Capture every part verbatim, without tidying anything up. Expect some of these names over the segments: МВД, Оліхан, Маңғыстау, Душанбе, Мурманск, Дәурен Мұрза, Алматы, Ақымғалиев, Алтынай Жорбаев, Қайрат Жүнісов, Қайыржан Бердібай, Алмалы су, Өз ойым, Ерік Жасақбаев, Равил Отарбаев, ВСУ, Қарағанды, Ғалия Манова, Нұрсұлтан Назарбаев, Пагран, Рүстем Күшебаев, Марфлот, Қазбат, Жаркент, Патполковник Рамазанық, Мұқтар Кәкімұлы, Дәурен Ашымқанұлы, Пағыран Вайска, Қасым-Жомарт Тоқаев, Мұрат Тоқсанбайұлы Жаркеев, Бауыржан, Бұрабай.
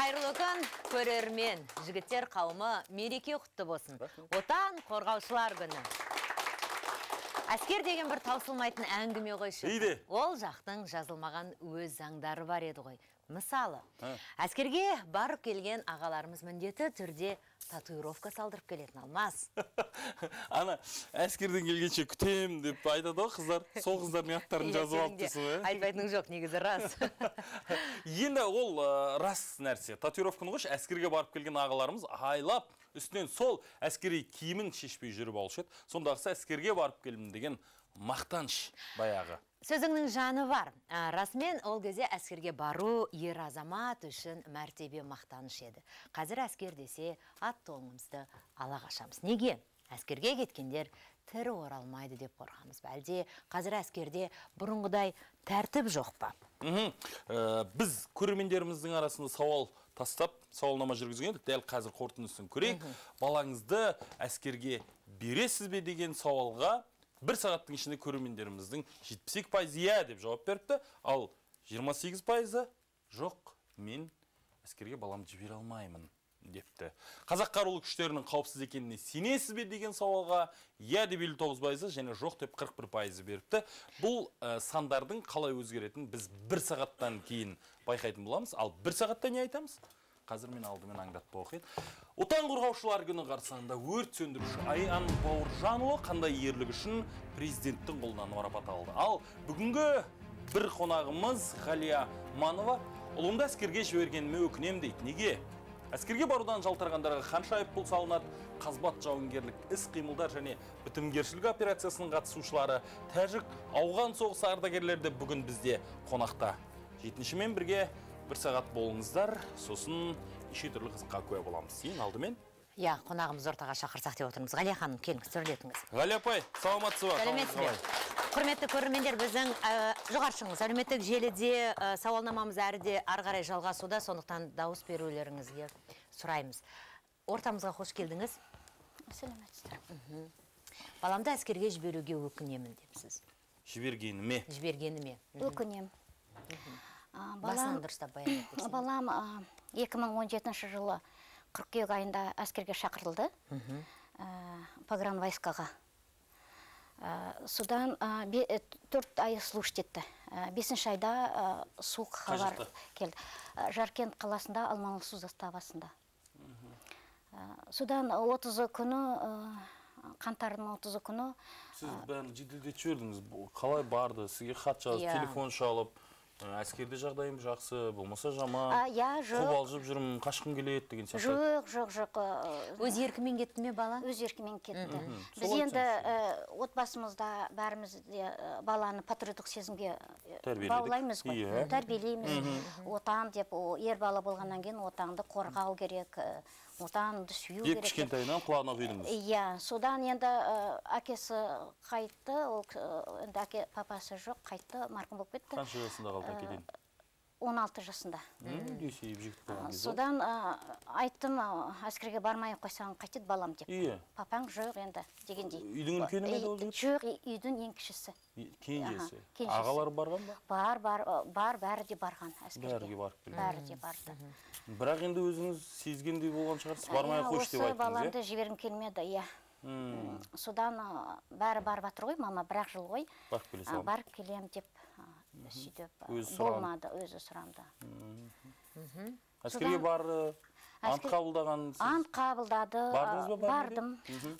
Қайырлы күн, көрермен, жігіттер қауымы мереке құтты болсын. Отан қорғаушылар күні. Әскер деген бір таусылмайтын әңгіме ғой шықты. Ол жақтың жазылмаған өз заңдары бар еді ғой. Мысалы, әскерге барып келген ағаларымыз міндеті түрде татуировка салдырып келетін алмас. Ана, әскерден келгенше күтем деп айтады ғой қыздар, сол қыздардың аттарын жазып алыпсыз. Айтпайтының жоқ, негізі рас. Енді ол рас нәрсе. Татуировканы ғой, әскерге барып келген ағаларымыз айлап үстінен сол әскери киімін шешпей жүріп алушы еді. Сондағысы әскерге барып келдім деген мақтаныш баяғы. Сөзіңнің жаны бар. Расымен ол кезде әскерге бару ер азамат үшін мәртебе мақтаныш еді. Қазір әскер десе, ат тоңымызды ала қашамыз. Неге? Әскерге кеткендер тірі оралмайды деп қорқамыз. Бәлде қазір әскерде бұрынғыдай тәртіп жоқ па? Біз көрермендеріміздің арасында сауал тастап, сауалнама жүргізген едік. Дәл қазір қорытындысын көрейік. Балаңызды әскерге бересіз бе деген сауалға бір сағаттың ішінде көрермендеріміздің жетпіс екі пайызы иә деп жауап беріпті, ал жиырма сегіз пайызы жоқ, мен әскерге баламды жібере алмаймын депті. Қазақ қарулы күштерінің қауіпсіз екеніне сенесіз бе деген сауалға иә деп елу тоғыз пайызы және жоқ деп қырық бір пайызы беріпті. Бұл сандардың қалай өзгеретін біз бір сағаттан кейін байқайтын боламыз, ал бір сағатта не айтамыз? Қазір мен алдымен аңдатпа оқиды. Отан қорғаушылар күні қарсаңында өрт сөндіруші Айан Бауыржанұлы қандай ерлігі үшін президенттің қолынан марапат алды. Ал бүгінгі бір қонағымыз Ғалия Манова ұлымды әскерге жібергеніме өкінем дейді. Неге? Әскерге барудан жалтарғандарға қанша айыппұл салынады? Қазбат жауынгерлік іс қимылдар және бітімгершілік операциясының қатысушылары, тәжік, ауған соғысы ардагерлерді бүгін бізде қонақта. Жетіншімен бірге бір сағат болыңыздар, сосын еше түрлі қызыққа көе боламыз. Ең алдымен? Иә, қонағымыз ортаға шақырсақ деп отырмыз. Ғалия ханым, келіңіз, сөйлетіңіз. Ғалия апай, саламатсыз ба? Сәлеметсіздер. Құрметті көрермендер, біздің жоғаршыңыз, әлеуметтік желіде сауалнамамыз әріде арғарай жалғасуда, сондықтан дауыс берулеріңізге сұраймыз. Ортамызға қош келдіңіз. Сәлеметсіздер. Баламды әскерге жіберуге өкінемін депсіз. Жібергеніме. Жібергеніме. Өкінем. Балам екі мың он жетінші жылы қыркүйек айында әскерге шақырылды Пағыран Вайскаға. Судан төрт ай служит етті. бесінші айда суық хабар келді. Жаркент қаласында, Алмалы су заставасында. Судан отызы күні, қаңтардың отызы күні... Сіз бәрін жеделдете жүрдіңіз. Қалай барды? Сізге хат жазып, телефон шалып... Әскерде жағдайым жақсы, болмаса жаман, қобалжып жүрмін, қашқын келеді деген сияқты. Жоқ, жоқ, жоқ. Өз еркімен кетті ме бала? Өз еркімен кетті. Біз енді отбасымызда бәріміз баланы патриоттық сезімге баулаймыз ғой. Тәрбиелейміз. Отан деп, ер бала болғаннан кейін отанды қорғау керек, отанды сүйу керек. Деп кішкентайынан құлағына құйдыңыз. Иә, содан енді әкесі қайтты, әке папасы жоқ, қайтты, марқұм болып кетті. Қанша жасында қалды? он алты жасында. Содан айттым, әскерге бармай қойсаң қайтеді балам деп. Папаң жоқ енді дегендей. Үйдің үлкені ме болды? Жоқ, үйдің ең кішісі. Кенжесі? Ағалары барған ба? Бар, бар, бар, бәрі де барған әскерге. Бәрі де барып. Бәрі де барды. Бірақ енді өзіңіз сезгендей болған шығарсыз, бармай қош деп айттыңыз, е? Осы баламды жіберім келмеді, иә. Содан бәрі бар батыр ғой, мама бірақ жыл ғой. Барып келем деп. Сөйтіп болмады, өзі сұрамды. Әскерге барды, ант қабылдағансыз? Ант қабылдады, бардым.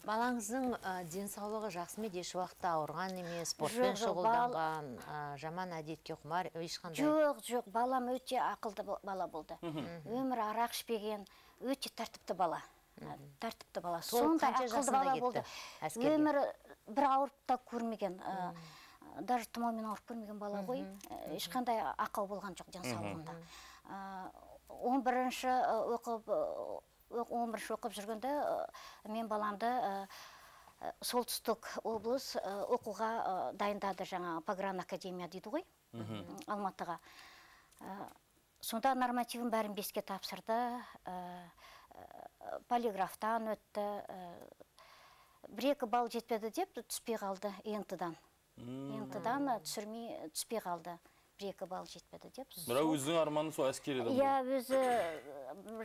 Балаңыздың денсаулығы жақсы ме? Еш уақытта ауырған неме, спортпен шұғылданған, жаман әдетке құмар, ешқандай? Жоқ, жоқ, балам өте ақылды бала болды. Өмір арақ ішпеген, өте тәртіпті бала. Тәртіпті бала. Сонда ақылды бала болды. Өмір бір ауыртта көрмеген. Даже тұмаумен ауырып көрмеген бала ғой, ешқандай ақау болған жоқ денсаулығында. он бірінші оқып жүргенде мен баламды Солтүстік облыс оқуға дайындады, жаңа Пагран академия дейді ғой, Алматыға. Сонда нормативін бәрін беске тапсырды, полиграфтан өтті, бір-екі балл жетпеді деп түспей қалды ентыдан. Ентыдан түспей қалды. бір екі балл жетпеді деп. Бірақ өзің арманы сол әскереді? Иә, өзі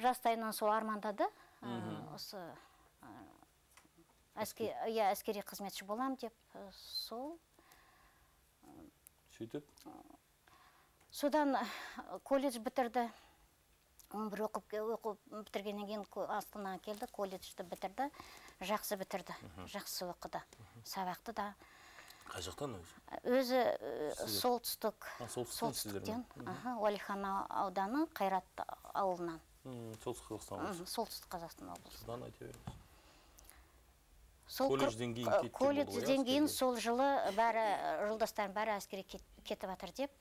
жастайынан сол армандады. Әскери қызметші болам деп сол. Сөйтіп? Содан колледж бітірді. бір оқып бітіргеннен кейін Астанаға келді, колледжді бітірді, жақсы бітірді, жақсы оқыды, сабақты да. Қай жақтан өзі? Өзі солтүстік, солтүстіктен, Оліхан ауданы, Қайрат ауылынан. Солтүстік Қазақстан облысы? Солтүстік Қазақстан облысы. Содан айта беріңіз. Колледж деңгейін колледж деңгейін сол жылы бәрі, жолдастарын бәрі әскери кетіп атыр деп,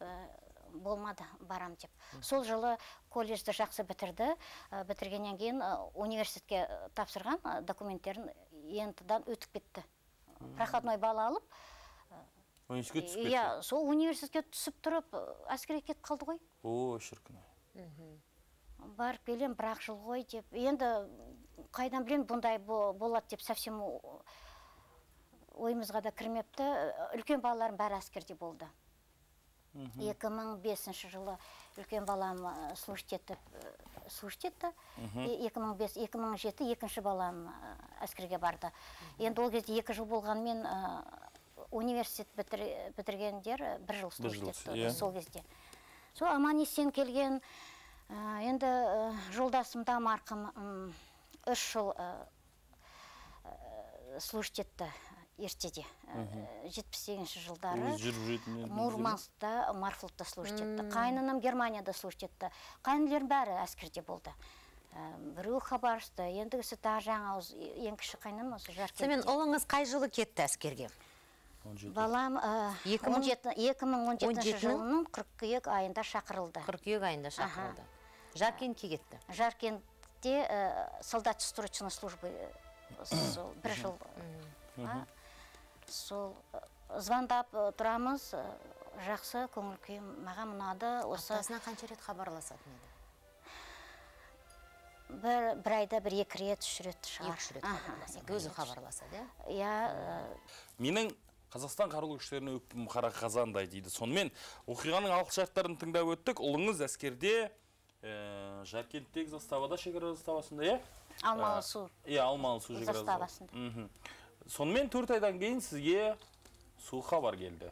болмады, барам деп. Сол жылы колледжді жақсы бітірді, бітіргеннен кейін университетке тапсырған документтерін ентідан өтіп кетті. Проходной балл алып, сол университетке түсіп тұрып, әскери кет қалды ғой. О, шіркін. Барып келем, бірақ жыл ғой деп. Енді қайдан білем, бұндай болады деп, совсем ойымызға да кірмепті. Үлкен балаларым бәрі әскерде болды. екі мың бесінші жылы үлкен балам служитетті, екі мың жеті екінші балам әскерге барды. Енді ол кезде екі жыл болғанмен университет бітіргендер бір жыл служитетті сол кезде. Сол аман-есен келген, енді жолдасымда марқым үш жыл служитетті. Ертеде, жетпіс сегізінші жылдары Мурманскта, Марфлотта служитетті. Қайнынам Германияда служитетті. Қайнылер бәрі әскерде болды. Біреу хабарысты, ендігісі тағы жаңа ауыз, ең кіші қайным осы Жаркентте. Сәмен, олыңыз қай жылы кетті әскерге? Балам екі мың он жетінші жылының қыркүйек айында шақырылды. қыркүйек айында шақырылды. Жаркентке кетті. Жаркентте солдат строчной службы бір жыл сол звондап тұрамыз, жақсы көңіл күйім маған мұнады. Аптасына қанша рет хабарласатын еді? Бір айда бір-екі рет, үш рет шығар. Өзі хабарласады? Иә. Менің Қазақстан қарулы күштеріне өкпім қара қазандай дейді. Сонымен оқиғаның алғы шарттарын тыңдап өттік. Ұлыңыз әскерде, Жаркенттегі заставада, шекара заставасында, иә? Алмалы су. Иә, Алмалы су шекара заставасында. Сонымен төрт айдан кейін сізге су хабар келді.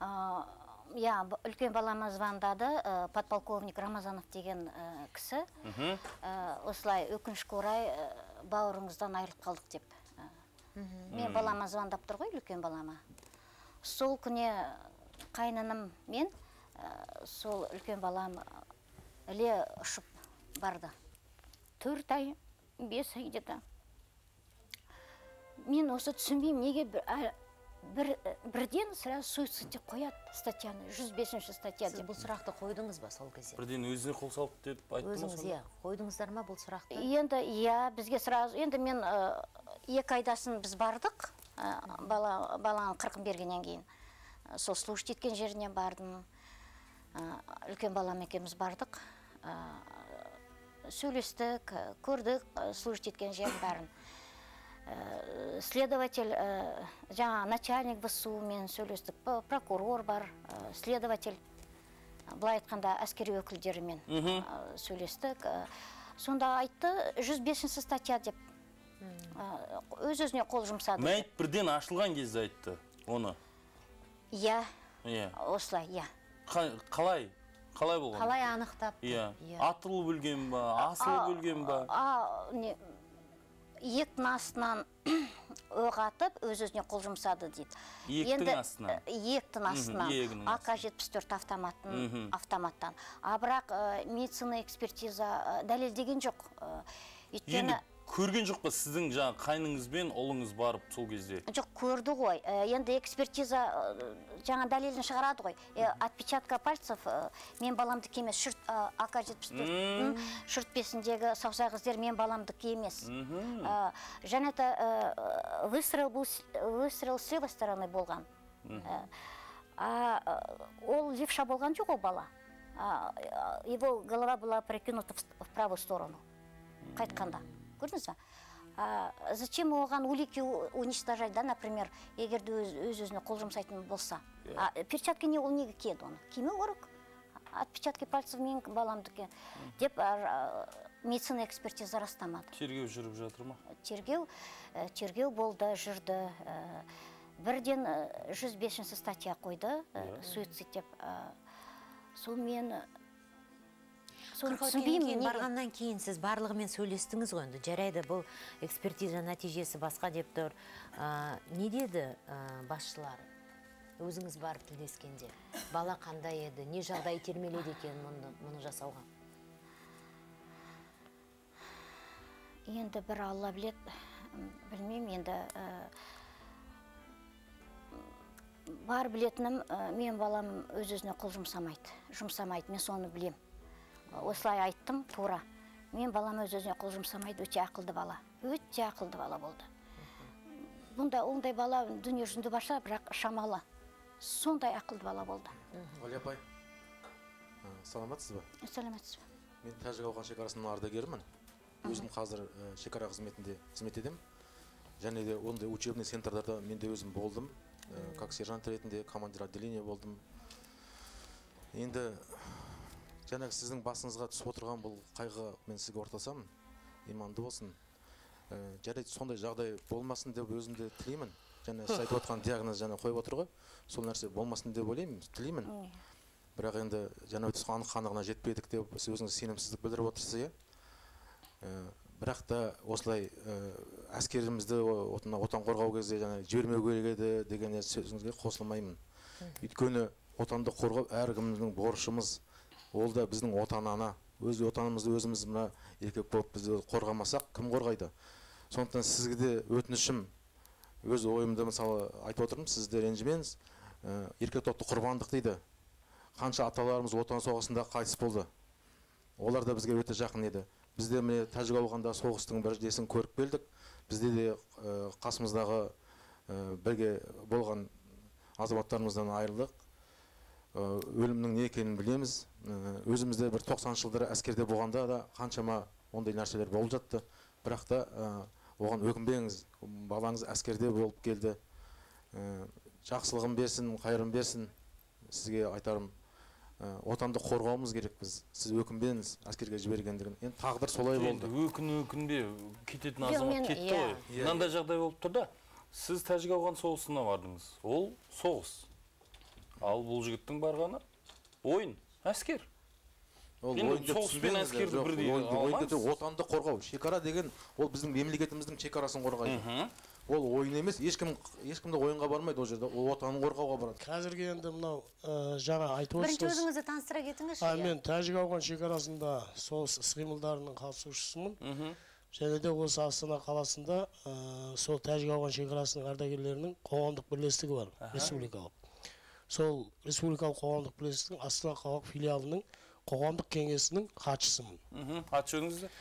Иә, үлкен балама звондады, Патполковник Рамазанық деген кісі. Осылай өкінішке орай бауырыңыздан айырылып қалдық деп. Мен балама звондап тұр ғой, үлкен балама. Сол күне қайныным мен, сол үлкен балам іле ұшып барды. Төрт ай, бес ай деді. Мен осы түсінбейм, неге бірден сразу суицид деп қояды статьяны, жүз бесінші статья деп. Сіз бұл сұрақты қойдыңыз ба сол кезде? Бірден өзіне қол салып деп айтты ма сонда? Қойдыңыздар ма бұл сұрақты? Енді, иә, бізге сразу, енді мен екі айдасын біз бардық, баланы қырқын бергеннен кейін. Сол служит еткен жерінен бардым, үлкен балам екеуміз бардық, сөйлестік, көрдік, служит еткен жерін барын. Следователь, жаңа начальник ВСУ мен сөйлестік, прокурор бар, следователь, былай айтқанда әскери өкілдерімен сөйлестік. Сонда айтты, жүз бесінші статья деп, өз-өзіне қол жұмсады. Мәйт бірден ашылған кезде айтты оны? Иә, осылай, иә. Қалай? Қалай болған? Қалай анықтапты? Атылып өлген ба, асылып өлген ба? Ектің астынан өқ атып, өз-өзіне қол жұмсады дейді. Ектің астынан? Ектің астынан. а ка жетпіс төрт автоматтан. А бірақ медицина экспертиза дәлелдеген жоқ. Енді көрген жоқ па сіздің жаңа қайныңызбен олыңыз барып сол кезде? Жоқ, көрді ғой. Енді экспертиза жаңа дәлелін шығарады ғой. Отпечатка пальцев, мен баламдық емес, а ка жетпіс төрт шүртпесіндегі саусағыздер мен баламдық емес. Және та выстрел с левой стороны болған. Ол левша болған жоқ ол бала. Его голова была перекинута в правую сторону. Қайтқанда. Көрдіңіз ба? Зачем оған улики уничтожать, да, например, егер өз-өзіне қол жұмсайтын болса. Перчатки не ол неге кеді оны? Кеме орық? Отпечатки пальцев мен баламдыке деп медицина экспертиза растамады. Тергеу жүріп жатыр ма? Тергеу, тергеу болды, жүрді. Бірден жүз бесінші статья қойды, суицид деп. Сол мен қырық күннен кейін барғаннан кейін сіз барлығымен сөйлестіңіз ғой енді. Жарайды, бұл экспертиза нәтижесі басқа деп тұр. Не деді басшылар? Өзіңіз барып тілдескенде. Бала қандай еді, не жағдай термеледі екен мұны жасауға? Енді бір Алла білет, білмейм, енді бар білетінім, мен балам өз-өзіне қол жұмсамайды. Жұмсамайды, мен соны білем. Осылай айттым, тура. Мен балам өз-өзіне қол жұмсамайды, өте ақылды бала. Өте ақылды бала болды. Бұнда ондай бала дүние жүзінде барса, бірақ шамалы. Сондай ақылды бала болды. Оля апай, саламатсыз ба? Саламатсыз ба? Мен Тәжік-Ауған шекарасының ардагерімін. Өзім қазір шекара қызметінде қызмет едім. Және де ондай учебный центрдарда мен де өзім болдым. Как сержант ретінде, командир отделения болдым. Енді жаңағы сіздің басыңызға түсіп отырған бұл қайғы мен сізге ортасамын, иманды болсын. Жарайды, сондай жағдай болмасын деп өзімді тілеймін. Және сіз айтып отқан диагноз және қойып отырғы, сол нәрсе болмасын деп ойлаймын, тілеймін. Бірақ енді жаңа өтіс анық қанығына жетпедік деп өзіңіз сенімсіздік білдіріп отырсыз, иә. Бірақ та осылай әскерімізді отан қорғау кезде жібермеу керек еді деген сөзіңізге қосылмаймын. Өйткені отанды қорғау әркімнің борышымыз. Ол да біздің отанына, өз отанымызды өзіміз мына еркек болып бізді қорғамасақ, кім қорғайды? Сондықтан сізге де өтінішім, өз ойымды мысалы айтып отырмын, сізді ренжімеңіз, еркек топты құрбандық дейді. Қанша аталарымыз отан соғысында қайтыс болды. Олар да бізге өте жақын еді. Бізде міне тәжік ауғанда соғыстың бірдесін көріп келдік. Бізде де қасымыздағы бірге болған азаматтарымыздан айырылдық. Өлімнің не екенін білеміз. Өзімізде бір тоқсаныншы жылдары әскерде болғанда да қаншама ондай нәрселер болып жатты. Бірақ та оған өкінбеңіз, балаңыз әскерде болып келді. Жақсылығын берсін, қайырын берсін. Сізге айтарым, отанды қорғауымыз керек біз. Сіз өкінбеңіз әскерге жібергендігін. Енді тағдыр солай болды. Өкін-өкінбе кететін азамат кетті ғой. Мынандай жағдай болып тұр да. Сіз тәжік ауған соғысына бардыңыз. Ол соғыс. Ал бұл жігіттің барғаны ойын, әскер. Енді соғыспен әскерді бірдей алмаймыз. Отанды қорғау, шекара деген, ол біздің мемлекетіміздің шекарасын қорғайды. Ол ойын емес, ешкімді ойынға бармайды ол жерде, ол отанын қорғауға барады. Қазірге енді мынау жаңа айтып отырсыз. Бірінші өзіңізді таныстыра кетіңіз. Мен Тәжік-Ауған шекарасында соғыс іс-қимылдарының қатысушысымын. Және де осы Астана қаласында сол Тәжік-Ауған шекарасының ардагерлерінің қоғамдық бірлестігі бар, республикалық. Сол республикалық қоғамдық бірлестіктің Астана қалалық филиалының қоғамдық кеңесінің хатшысымын. Хатшы өзіңізді?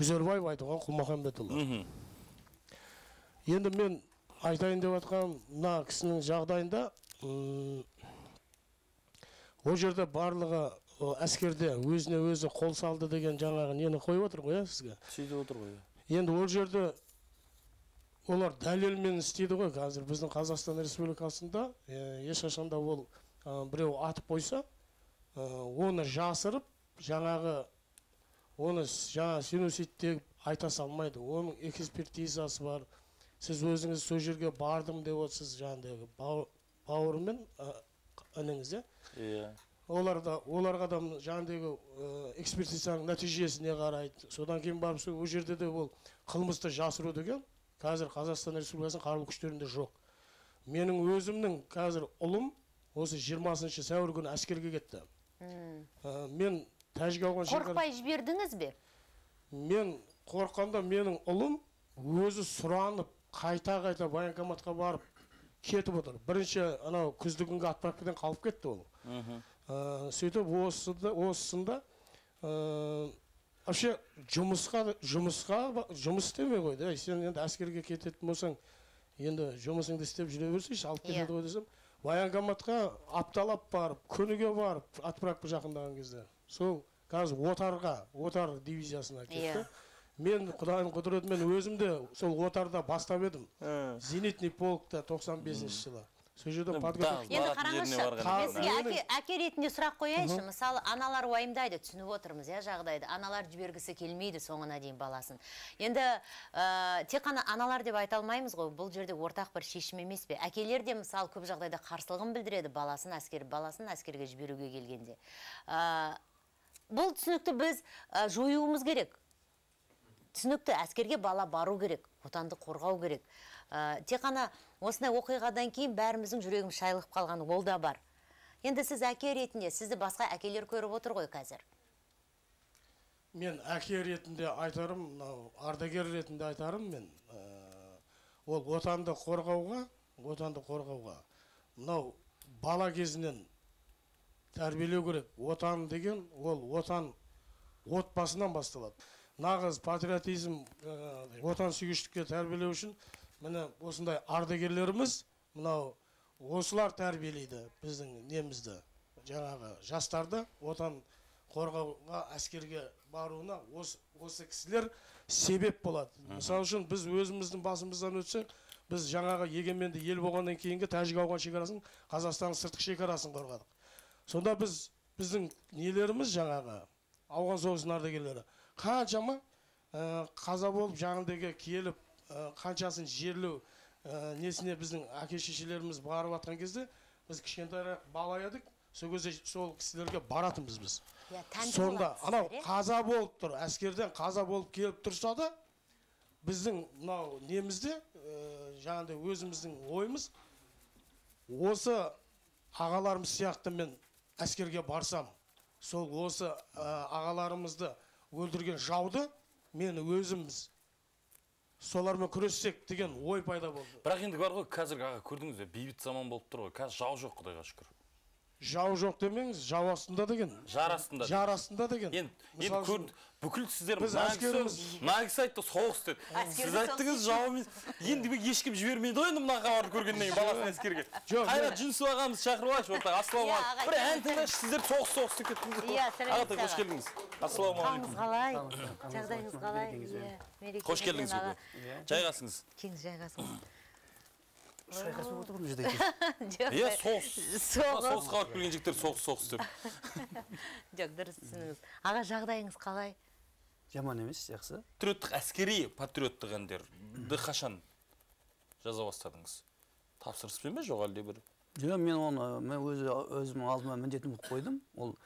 Күзербаев айтылған Құлмахамбетұлы. Енді мен айтайын деп атқан мына кісінің жағдайында ол жерде барлығы әскерде өзіне өзі қол салды деген жаңағы нені қойып отыр ғой, сізге? Сөйтіп отыр ғой. Енді ол жерде олар дәлелмен істейді ғой. Қазір біздің Қазақстан Республикасында ешқашанда ол біреу атып қойса, оны жасырып, жаңағы оны жаңа синуситтеп айта салмайды. Оның экспертизасы бар. Сіз өзіңіз сол жерге бардым деп отырсыз, жаңағы бауырымен ініңізде. Оларға да жаңағы экспертизаның нәтижесіне қарайды. Содан кейін барып сол жерде де ол қылмысты жасыру деген қазір Қазақстан Республикасының қарулы күштерінде жоқ. Менің өзімнің қазір ұлым осы жиырмасыншы сәуір күні әскерге кетті. Мен тәжік ауған шекара... Қорқпай жібердіңіз бе? Мен қорққанда менің ұлым өзі сұранып, қайта-қайта военкоматқа барып кетіп отыр. Бірінші анау күздігінгі отправкадан қалып кетті ол. Сөйтіп осысында Әпше, жұмысқа істемей қойды. Сен енді әскерге кететін болсаң, енді жұмысыңды істеп жүре берсейші, алып кетеді ғой десем, военкоматқа апталап барып, күніге барып, отправка жақындаған кезде. Сол қазір отарға, отар дивизиясына кетті. мен құдайын құдіретімен өзімді сол отарда бастап едім. Зенитный полкта тоқсан бесінші жылы. Сол жерде подготовка. Енді қараңызшы, мен сізге әке ретінде сұрақ қояйыншы. Мысалы, аналар уайымдайды, түсініп отырмыз, я жағдайды. Аналар жібергісі келмейді соңына дейін баласын. Енді тек қана аналар деп айта алмаймыз ғой, бұл жерде ортақ бір шешім емес пе? Әкелер де мысалы көп жағдайда қарсылығын білдіреді баласын әскер, баласын әскерге жіберуге келгенде. Бұл түсінікті біз жоюымыз керек. Түсінікті әскерге бала бару керек, отанды қорғау керек. Тек қана осынай оқиғадан кейін бәріміздің жүрегім шайлып қалған ол да бар. Енді сіз әке ретінде, сізді басқа әкелер көріп отыр ғой қазір? Мен әке ретінде айтарым, ардагер ретінде айтарым мен. Ол отанды қорғауға, отанды қорғауға. Мынау бала кезінен тәрбиелеу керек. Отан деген, ол отан отбасынан басталады. Нағыз патриотизм, отан сүйгіштікке тәрбиелеу үшін міне осындай ардагерлеріміз, мынау осылар тәрбиелейді біздің немізді, жаңағы жастарды отан қорғауға, әскерге баруына осы кісілер себеп болады. Мысалы үшін біз өзіміздің басымыздан өтсек, біз жаңағы егеменді ел болғаннан кейінгі Тәжік-Ауған шекарасын, Қазақстанның сыртқы шекарасын қорғадық. Сонда біз біздің нелеріміз жаңағы ауған соғысының ардагерлері қаншама қаза болып жаңындегі келіп қаншасын жерлеу несіне біздің әке шешелеріміз барып атқан кезде біз кішкентай бала едік, сол кезде сол кісілерге баратынбыз біз. Сонда анау қаза болып тұр, әскерден қаза болып келіп тұрса да біздің мынау немізде жаңағыдай өзіміздің ойымыз осы ағаларымыз сияқты мен әскерге барсам сол осы ағаларымызды өлдірген жауды мен өзіміз солармен күрессек деген ой пайда болды. Бірақ енді бар ғой, қазір аға көрдіңіз бе, бейбіт заман болып тұр ғой, қазір жау жоқ, құдайға шүкір. Жау жоқ демеңіз, жау астында деген. Жар астында. Жар астында деген. Енді көрді, бүкіл сіздер нағыз айтты, соғыс деді. Сіз айттыңыз жауымен, енді бек ешкім жібермейді ойынды мұнан қабарды көргенден баласын әскерге. Қайрат Жүнісов ағамыз шақырып алшы, ортақ ассалаумағалейкум. Бір ән тыңдашы, сіздер соғыс соғыс деп кеттіңіз. Ағатай, қош келдіңіз. Ассалаумағалейкум. Жағдайыңыз қалай? Қош келдіңіз. Жайғасыңыз. Кеңіз жайғасыңыз. Шайқасы отырып жүрді екен. Е, соғыс. Соғыс қалып келген жіктер соғыс-соғыс деп. Жоқ, дұрысыңыз. Аға, жағдайыңыз қалай? Жаман емес, жақсы. Патриоттық, әскери патриоттық әндерді қашан жаза бастадыңыз? Тапсырыс пе ме, жоқ әлде бір? Жоқ, мен оны өзім алдыма міндетін қойдым. Ол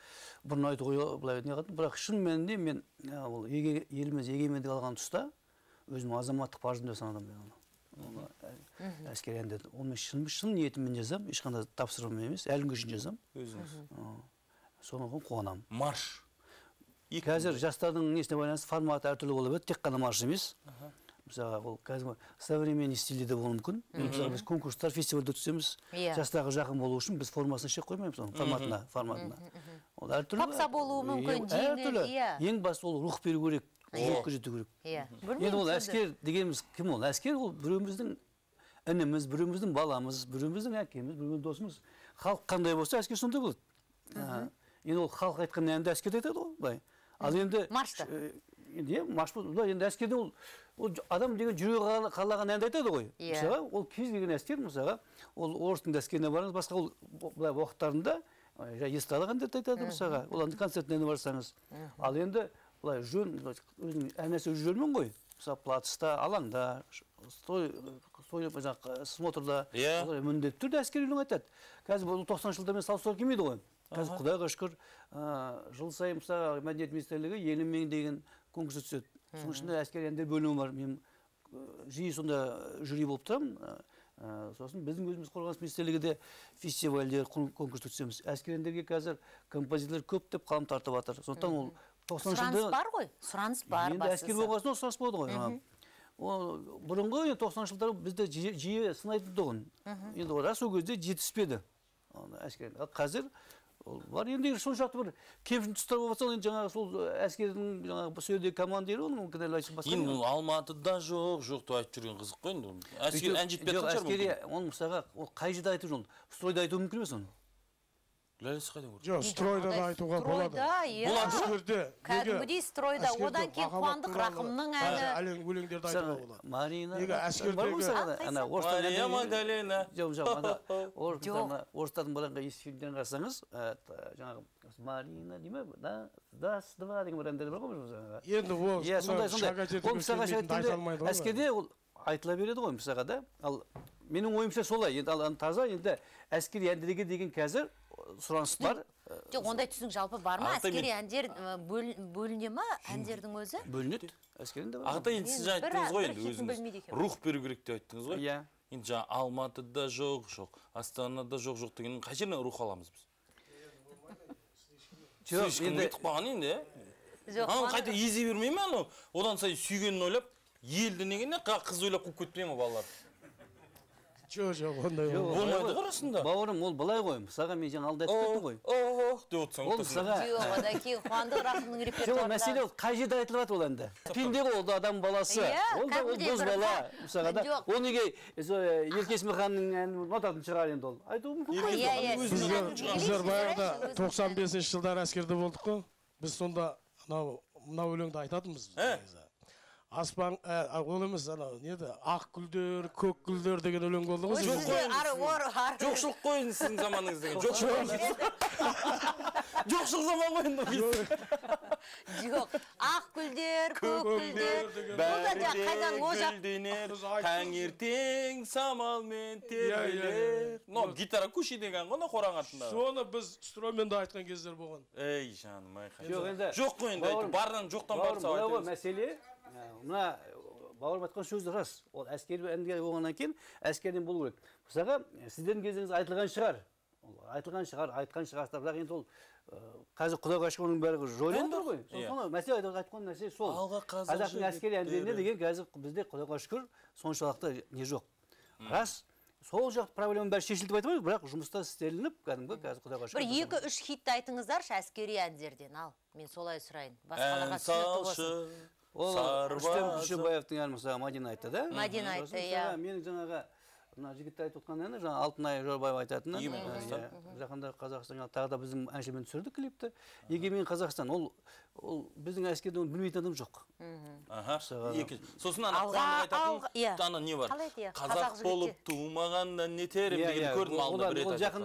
бұрын айтып былай айтып қалдым. Бірақ шын мәнінде мен еліміз егемендік алған тұста өзім азаматтық парызымды санадым мен оны. Әскерінде оны шын ниетіммен жазам, ешқандай тапсырмам емес, әлі күнге жазам. Соны қуанамын. Марш. Қазір жастардың несіне байланысты форматы әртүрлі болып еді, тек қана марш емес. Мысалы, ол қазір современный стилде де болуы мүмкін. Мысалы, біз конкурстар, фестивальді өткіземіз. Жастарға жақын болу үшін біз формасына шек қоймаймыз оның форматына, форматына. Ол әртүрлі. Тапса болуы мүмкін, жеңіл, иә. Ең басты ол рух беру керек. Құлық көрсетті көріп. Енді ол әскер дегеніміз кім ол? Әскер ол бүріміздің ініміз, бүріміздің баламыз, бүріміздің әкеміз, бүріміздің досымыз. Халық қандай болса әскер сонда болады. Енді ол халық айтқан әнді әскерді айтады ғой. Ал енді... Маршта. Марш болды. Енді әскерде ол адам деген жүрегі қалаған әнді айтады ғой. Мысаға ол кез деген әскер, мысаға ол орыстың әскеріне барыңыз, басқа ол уақыттарында естрадаған дерт айтады мысаға. Оланды концертіне барсаңыз. Ал енді жөн, әнесі өз жөнмен қой, платыста, алаңда, смотрда, міндет түрді әскер елің айтады. Қазір тоқсаныншы жылда мен салыстырып келмейді ғой. Қазір құдайға шүкір, жыл сайын мәдениет министрлігі елім мен деген конкурс өтседі. Соның ішінде әскер әндер бөлімі бар. Мен жиі сонда жюри болып тұрамын. Сосын біздің өзіміз қорғаныс министрлігі де фестивальдер, конкурс өтсеміз. Әскер әндерге қазір композиторлар көп деп қалам тартып жатыр. Сондықтан ол сұраныс бар ғой, сұраныс бар. Енді әскер болғасын ол сұраныс болды ғой. Бұрынғы тоқсаныншы жылдары бізді жиі сынайтын тұғын. Енді ол рас ол кезде жетіспеді. Қазір бар. Енді соншақты бір кемшін тұстар болса, жаңағы сол әскердің сөйлеу командирі оның кінәлі айтып басқа. Енді Алматыда жоқ, жоқты айтып жүрген қызық қой енді. Әскер ән жетпеді қаншар мүмкін? Әскери оның мысаға қай жерде айтып жүрген, стройда айтуы мүмкін емес оны. Ләлесі қайдан көрді? Жоқ, стройда да айтуға болады. Стройда, кәдімгідей стройда. Одан кейін қуандық рақымның әні. Әлің өлеңдерді айтуға болады. Марина. Егі әскердегі. Мария Магдалина. Жоқ, жоқ. Орыстардың баланға есфилден қасаңыз. Марина, дейме? Дас, два, деген бірәндері бірақ өмір өзіңізға. Енді ол, шаға жетті сұранысы бар. Жоқ, ондай түсің жалпы бар ма? Әскери әндер бөліне ма? Әндердің өзі? Бөлінеді. Әскерін де бар. Ағытай енді сіз айттыңыз ғой енді өзіңіз. Рух беру керек те айттыңыз ғой. Енді жаңа Алматыда жоқ, жоқ. Астанада жоқ, жоқ дегенің қай жерінен рух аламыз біз? Сүйішкім кетіп баған енді, ә? Қайта езі бермей ме әні? Одан сай сүйгенін ойлап, елді негене қыз ойлап қуып көтпей ме балалар? Жоқ, жоқ, ондай ол. Болмайды қорасында. Бауырым, ол былай қойым. Саға мен жаң алды әтіпетті қой. О-о-о-о, деп отсаң ұттасында. Жоқ, одан кейін қуандық рақымның репертуарында. Жоқ, мәселе ол қай жерді айтылып ат ол әнді. Пенде қолды адам баласы. Ол да ол бұз бала. Сағада. Ол неге Еркес Миханның әнін нотатын шығар енді ол. Айту мүмкін. Аспан, ол емес, ақ күлдер, көк күлдер деген өлең болды ғой. Жоқшылық қойын сіздің заманыңыз деген. Жоқшылық заман қойынды біз. Жоқ, ақ күлдер, көк күлдер, бәрдер, тәңертең, самалмен, терелер. Но, гитара күші деген ғана қоран артында. Соны біз строменді айтқан кездер болған. Ей, жаным, айқай. Жоқ қойынды айтып, бардан жоқтан барса айтыңыз. Мұна бауырым айтқан сөзді рас, ол әскерді әндігер оғаннан кейін әскерден болу керек. Мысаға, сіздердің кезіңіз айтылған шығар, айтылған шығар, айтқан шығарстар, бірақ енді ол қазір құдайға шық оның бәрі жолендер ғой. Мәселе айтқан нәрсе сол. Қазақтың әскері әндігеріне деген қазір бізде құдайға шықыр, соншалақта не жоқ. Рас. Сол жақты проблемын бәрі шешілдіп айтамыз, бірақ жұмыста стерілініп, кәдімгі қазір құдайға шықыр. Бір екі-үш хитті айтыңыздаршы әскери әндерден ал. Мен солай сұрайын. Ол Рүстем Күшебаевтың әрмісі Мадина айтты, да? Мадина айтты, иә. Менің жаңаға жігітті айтып отқан әні, жаңа Алтынай Жорбаев айтатыны. Жақында Қазақстан, тағы да біздің әншімен түсірді клипті. Егемен Қазақстан, ол біздің әскерді оны білмейтін адам жоқ. Сосын ана айтатын, не бар? Қазақ болып тумағанда не терем дегені көрдім алында бір ет айтатын.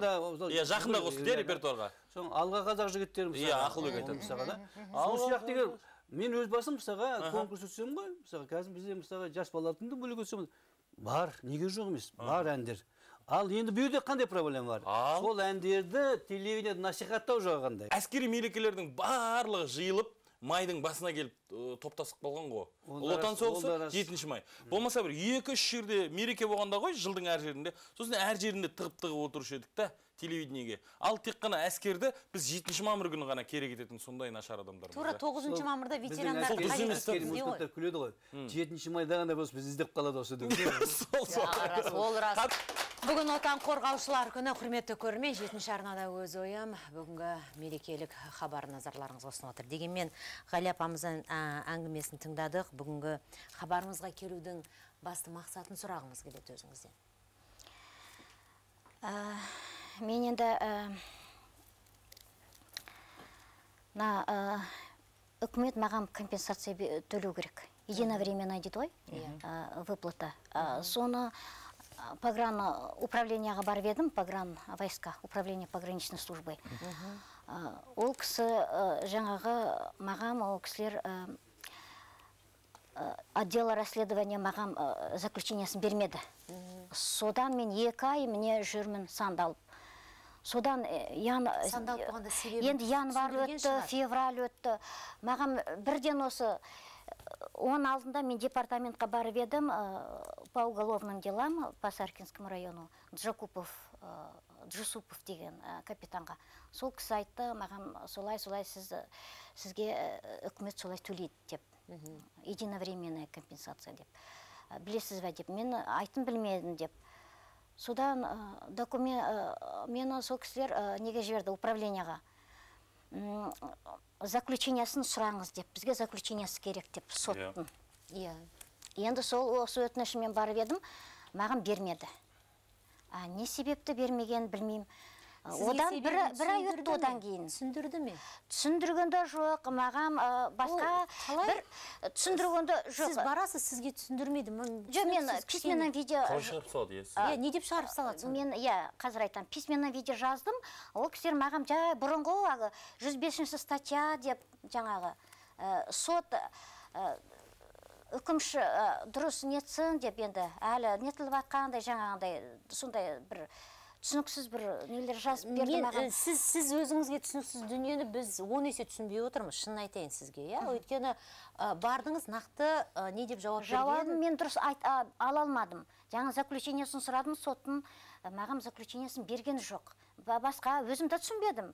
Жақында қосылды репертуарға. Алға қазақ жігіттеріміз. Мен өз басым мұстаға конкурс өтсем ғой, қазір бізде мұстаға жас балалардың бөлігі өтсем, бар, неге жоқ емес, бар әндер. Ал енді бүйде қандай проблем бар? Сол әндерді телевиденде насихаттау жағандай. Әскери мерекелердің барлығы жиылып, майдың басына келіп топтасық болған ғой. Отан соғысы жетінші май. Болмаса бір екі-үш жерде мереке болғанда ғой, жылдың әр жерінде. Сосын әр жерінде тығып-тығып отырушы едік та телевидениеге. Ал тек қана әскерді біз жетінші мамыр күні ғана керек ететін сондай нашар адамдар. Тура тоғызыншы мамырда ветерандар қайын әскерді мұстаттар күледі ғой. жетінші майда ғана болсын біз іздеп қалады осы дөң. Бүгін отан қорғаушылар күні құрметті көрермен, жетінші арнада өз ойым бүгінгі мерекелік хабар назарларыңызға ұсынып отыр. Дегенмен Ғали апамыздың әңгімесін тыңдадық. Бүгінгі хабарымызға келудің басты мақсатын сұрағымыз келеді өзіңізден. Мен енді үкімет маған компенсация төлеу керек. Единовременно дейді ғой, выплата. Соны Пағыран управленияға бар ведім, Пағыран Вайска, управление пограничной службы. Ол кісі жаңағы мағам, ол кісілер отдела расследования мағам заключениясын бермеді. Содан мен екі ай, міне жүрмін сандалып. Содан енді январ өтті, февраль өтті. Мағам бірден осы... Он алдында мен департаментқа барып едім по уголовным делам по Саркинскому району Джусупов деген капитанға. Сол кісі айтты, маған солай-солай сізге үкімет солай төлейді деп. Единовременная компенсация деп. Білесіз бе деп, мен айтын білмедім деп. Содан мені сол кісілер неге жіберді управленияға. Заключениясын сұраңыз деп, бізге заключениясы керек деп соттым. Енді сол осы өтінішімен барып едім, маған бермеді. Не себепті бермеген білмейм. Одан бір ай өтті одан кейін. Түсіндірді ме? Түсіндіргенде жоқ, маған басқа бір түсіндіргенде жоқ. Сіз барасыз, сізге түсіндірмейді. Жоқ, мен письменный видео... Қошырып салды есі. Е, не деп шығарып салады? Мен, е, қазір айтам, письменный видео жаздым. Ол кісер маған жай бұрынғы жүз бесінші статья деп жаңағы сот... үкімші дұрыс нетсін деп енді әлі нетіліп атқандай жаңағындай сондай бір түсініксіз бір нелер жазып берді маған. Сіз өзіңізге түсініксіз дүниені біз он есе түсінбей отырмыз, шын айтайын сізге. Өйткені бардыңыз нақты не деп жауап берген? Жауабын мен дұрыс ала алмадым. Жаңа заключенесін сұрадым, соттың маған заключенесін берген жоқ. Басқа өзімді түсінбедім.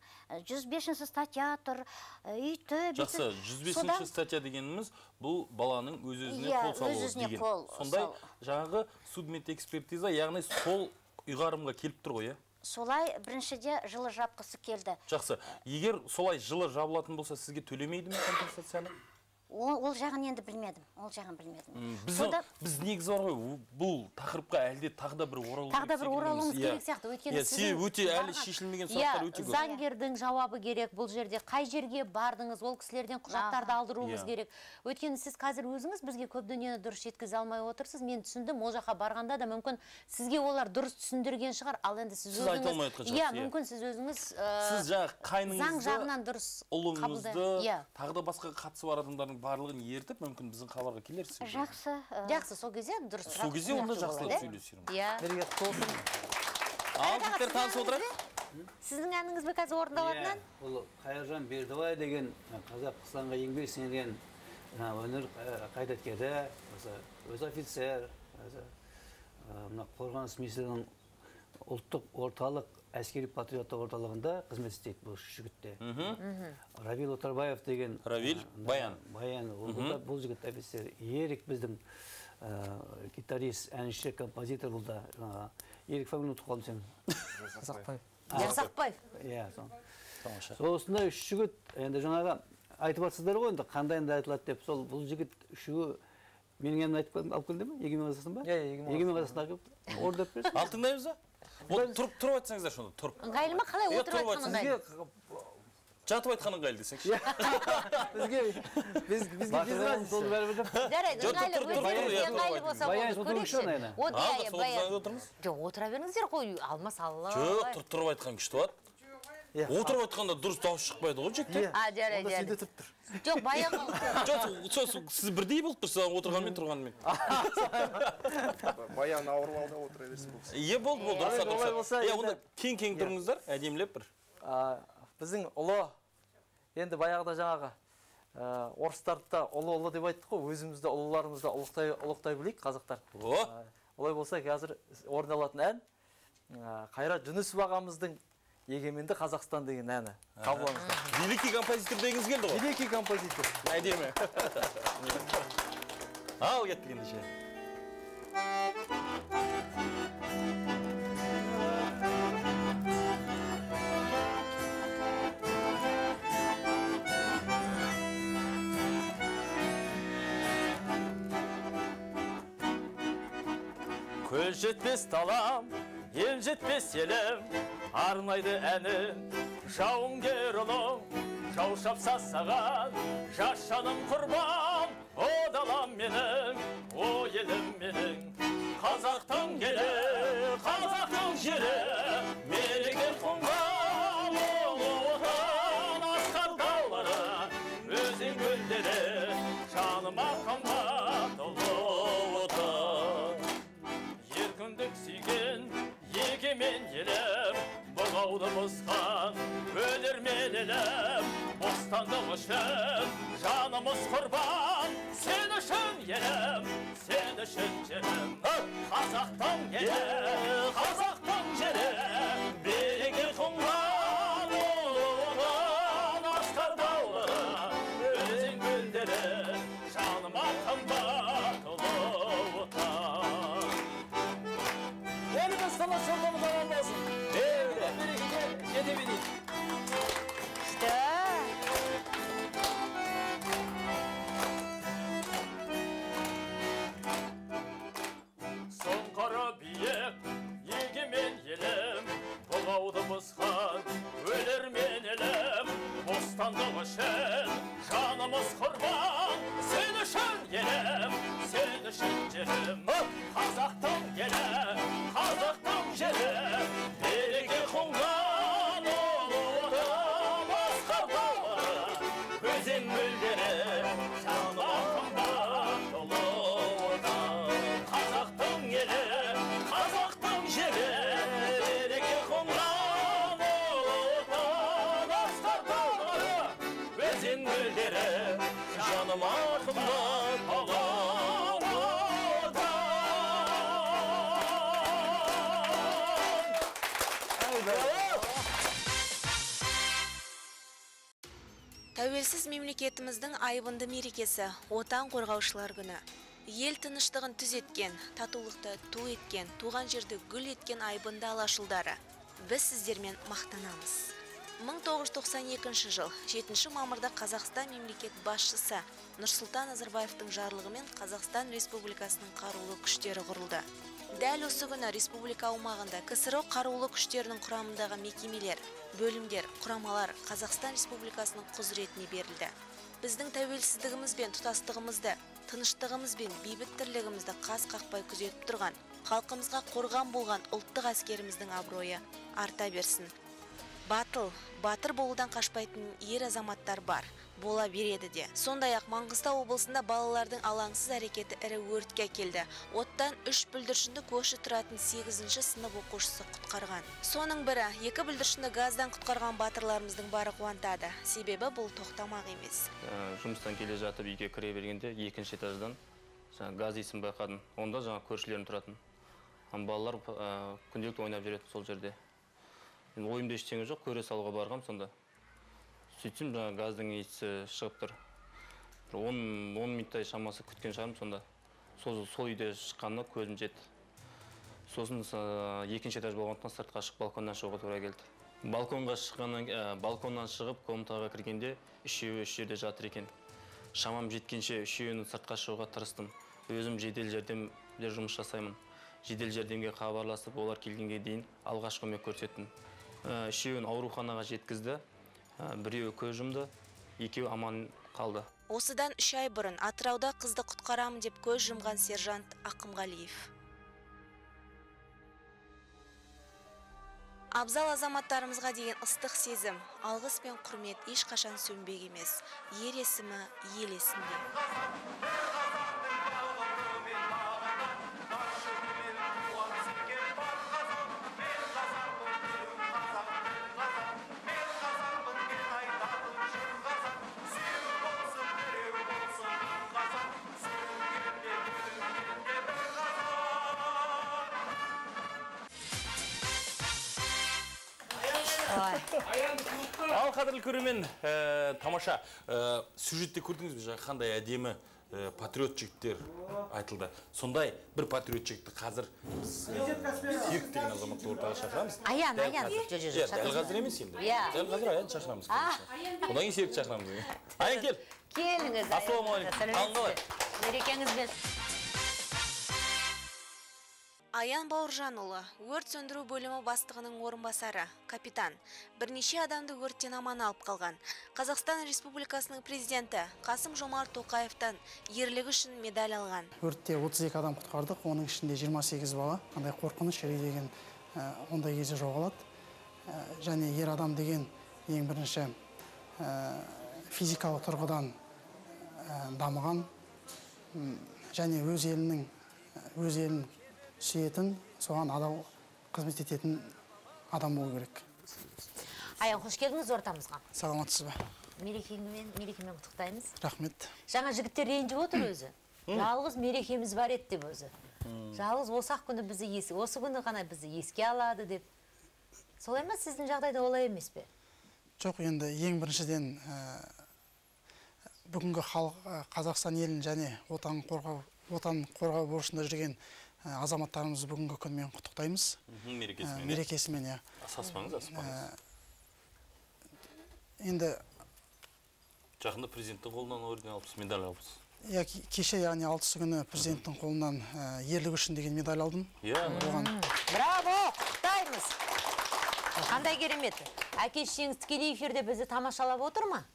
жүз бесінші статья тұр, үйті... Жақсы, жүз бесінші статья дегеніміз бұл баланың өз-өзіне қол салуыз деген. Сондай жаңағы судмедэкспертиза, яғни сол ұйғарымға келіп тұр ғой, е? Солай біріншіде жылы жапқысы келді. Жақсы, егер солай жылы жабылатын болса, сізге төлемейді ме компенсацияны? Ол жағын енді білмедім, ол жағын білмедім. Біз негізі бар ғой, бұл тақырыпқа әлде тағда бір оралымыз керек сияқты. Тағда бір оралымыз керек сияқты, өйткені сіздің... Өте әлі шешілмеген сұрақтар өте көп. Заңгердің жауабы керек бұл жерде, қай жерге бардыңыз, ол кісілерден құжаттарды алдыруымыз керек. Өйткені сіз қазір өзіңіз бізге көп дүниені дұрыс жеткізе алмай отырсыз, мен түсіндім, ол жаққа барғанда да мүмкін сізге олар дұрыс түсіндірген шығар, ал енді сіз өзіңіз барлығын ертіп, мүмкін біздің қаларға келерсің. Жақсы. Жақсы, сол кезде дұрыс. Сол кезде онда жақсылап сөйлесерім. Бәрігет толсын. Алдықтар таныс отырады. Сіздің әніңіз бі қазір орындалатынан? Ол Қайыржан Бердібай деген Қазақстанға еңбек сіңірген өнер қайдаткері, өз офицер, қорғаныс министрлігінің ұлттық орталық әскери патриотты орталығында қызмет істейді бұл жігітте. Равил Отарбаев деген... Равил Баян. Баян. Бұл жігіт офицер. Ерік біздің гитарист, әнші, композитор бұл да. Ерік фамилияны ұтып қалдым сен. Жасақбаев. Жасақбаев. Иә, соң. Осында үш жігіт, енді жаңағы айтып атсыздар ғой, қандай енді айтылады деп. Сол бұл жігіт үшігі менің әнін айтып қалдым, алып келді ме? Егемен Қазақстан ба? Егемен Қазақстан тұрып айтсаңыздар шында, тұрып. Ыңғайлы ма? Қалай отырып айтқаныңғайлы? Жатып айтқаныңғайлы десеңші. Бізге, бізге жезған толып бәрібірді. Жарайды, ыңғайлы, өздеріңізге ыңғайлы болса болды, көрекші. Ағда, сол қызаңыз отырмыз? Жоқ, отыра беріңіздер қой, алма салла. Жоқ, тұрып айтқан күшті бат. Отырып айтқанда дұрыс дауыс шықпайды ғой, жекті? А, жарай, жарай. Жоқ, баян қалды. Сіз бірдей болып тұрса, отырғанмен, тұрғанмен. Баян ауырлалда отыра берсін болса. Е, болды, болды, дұрса, дұрса. Е, онда кең-кең тұрыңыздар, әдемілеп бір. Біздің ұлы, енді баяғыда жаңағы, орыстарда ұлы-ұлы деп айттық қой, өзімізді, ұлыларымызды ұлықтай білейік, қазақтар. Олай болса, қазір орындалатын ән, Қайрат Жүнісов ағамыздың Егеменді Қазақстан деген әні. Қабылаңызда. Великий композитор дегіңіз келді ғой? Великий композитор. Әдемі. Ал кеттігенде жа. Көл жетпес талам, ел жетпес елім, арнайды әнім, жауынгер ұлым, жау шапса саған, жас жаным құрбан, о далам менің, о елім менің. Қазақтың елі, қазақтың жері, мереке құнған, ұлы отан, асқар таулары, өзен көлдері, жаныма қымбат, ұлы отан. Еркіндік сүйген, егемен елім, Бұғауды бұзған, өлермелелім, бостандық үшін, жанымыз құрбан, сен үшін елім, сен үшін жерім. Қазақтың елі, қазақтың жері, береке құнған, ұлығынан, асқар таулары, өзен көлдері, жаныма қымбат, ұлы отан. Еліміз тала жұртымыз аман болсын. сен мөлдіріп шаматында ұлы отан, қазақтың елі, қазақтың жері, береке қонған ұлы отан, Астартаны өзен мөлдіріп жаным ақымда қаған. Тәуелсіз мемлекетіміздің айбынды мерекесі отан қорғаушылар күні. Ел тыныштығын түз еткен, татулықты ту еткен, туған жерді гүл еткен айбынды алашылдары. Біз сіздермен мақтанамыз. мың тоғыз жүз тоқсан екінші жыл жетінші мамырда Қазақстан мемлекет басшысы Нұрсұлтан Назарбаевтың жарлығымен Қазақстан Республикасының қарулы күштері құрылды. Дәл осы күні республика аумағында КСРО қарулы күштерінің құрамындағы мекемелер, бөлімдер, құрамалар Қазақстан Республикасының құзыретіне берілді. Біздің тәуелсіздігіміз бен тұтастығымызды, тыныштығымыз бен бейбіт тірлігімізді қас қақпай күзетіп тұрған, халқымызға қорған болған ұлттық әскеріміздің абыройы арта берсін. Батыл, батыр болудан қашпайтын ер азаматтар бар, бола береді де. Сондай-ақ Маңғыстау облысында балалардың алаңсыз әрекеті ірі өртке келді. Оттан үш бүлдіршінді көші тұратын сегізінші сынып оқушысы құтқарған. Соның бірі екі бүлдіршінді газдан құтқарған батырларымыздың бары қуантады. Себебі бұл тоқтамақ емес. Жұмыстан келе жатып үйге кіре бергенде екінші этаждан газ иісін байқадым. Онда жаңа көршілерім тұратын. Балалар күнделікті ойнап жүретін сол жерде. Ойымда ештеңе жоқ, көре салуға барғам сонда. Сөйтсем, жаңа газдың иісі шығып тұр. он минуттай шамасы күткен шығарым сонда. Сол үйде шыққанына көзім жетті. Сосын екінші этаж болғандықтан сыртқа шығып балконнан шығуға тура келді. Балконнан шығып комнатаға кіргенде үшеуі үш жерде жатыр екен. Шамам жеткенше үшеуінің сыртқа шығуға тырыстым. Өзім жедел жәрдемде жұмыс жасаймын. Жедел жәрдемге хабарласып, олар келгенге дейін алғашқы көмек көрсеттім. Үшеуін ауруханаға жеткізді. Біреуі көз жұмды, екеуі аман қалды. Осыдан үш ай бұрын Атырауда қызды құтқарамын деп көз жұмған сержант Ақымғалиев. Абзал азаматтарымызға деген ыстық сезім, алғыс пен құрмет ешқашан сөнбек емес. Ер есімі ел есімде. Ал қадірлі көрермен, тамаша сюжетте көрдіңіз бе, қандай әдемі патриот жігіттер айтылды. Сондай бір патриот жігітті қазір ерік деген азаматты ортаға шақырамыз. Аян, аян. Дәл қазір емес енді. Дәл қазір аян шақырамыз. Одан кейін серік шақырамыз. Аян кел. Келіңіз. Ассалаумағалейкум. Қалыңыз. Мерекеңізбен. Аян Бауыржанұлы, өрт сөндіру бөлімі бастығының орынбасары, капитан. Бірнеше адамды өрттен аман алып қалған. Қазақстан Республикасының президенті Қасым-Жомарт Тоқаевтан ерлігі үшін медаль алған. Өртте отыз екі адам құтқардық, оның ішінде жиырма сегіз бала. Қандай қорқыныш үрей деген ондай кезде жоғалады. Және ер адам деген ең бірінші физикалық тұрғыдан дамыған. Және өз елінің өз елін сүйетін, соған адал қызмет ететін адам болу керек. Аян, қош келдіңіз ортамызға. Саламатсыз ба? Мерекемен құттықтаймыз. Рахмет. Жаңа жігіттер ренжіп отыр өзі. Жалғыз мерекеміз бар еді деп өзі. Жалғыз осы күні бізді еске, осы күні ғана бізді еске алады деп. Солай ма, сіздің жағдайда олай емес пе? Жоқ, енді ең біріншіден бүгінгі Қазақстан елін және отан қорғау борышында жүрген азаматтарымызды бүгінгі күнмен құттықтаймыз. Мерекесімен, иә. Саспаңыз, аспаңыз. Енді... Жақында президенттің қолынан орден алыпсыз, медаль алыпсыз. Иә, кеше, яғни алтысы күні президенттің қолынан ерлік үшін деген медаль алдым. Браво! Құттаймыз! Қандай кереметі? Әкешіңіз тікелей эфирде бізді тамашалап отыр ма?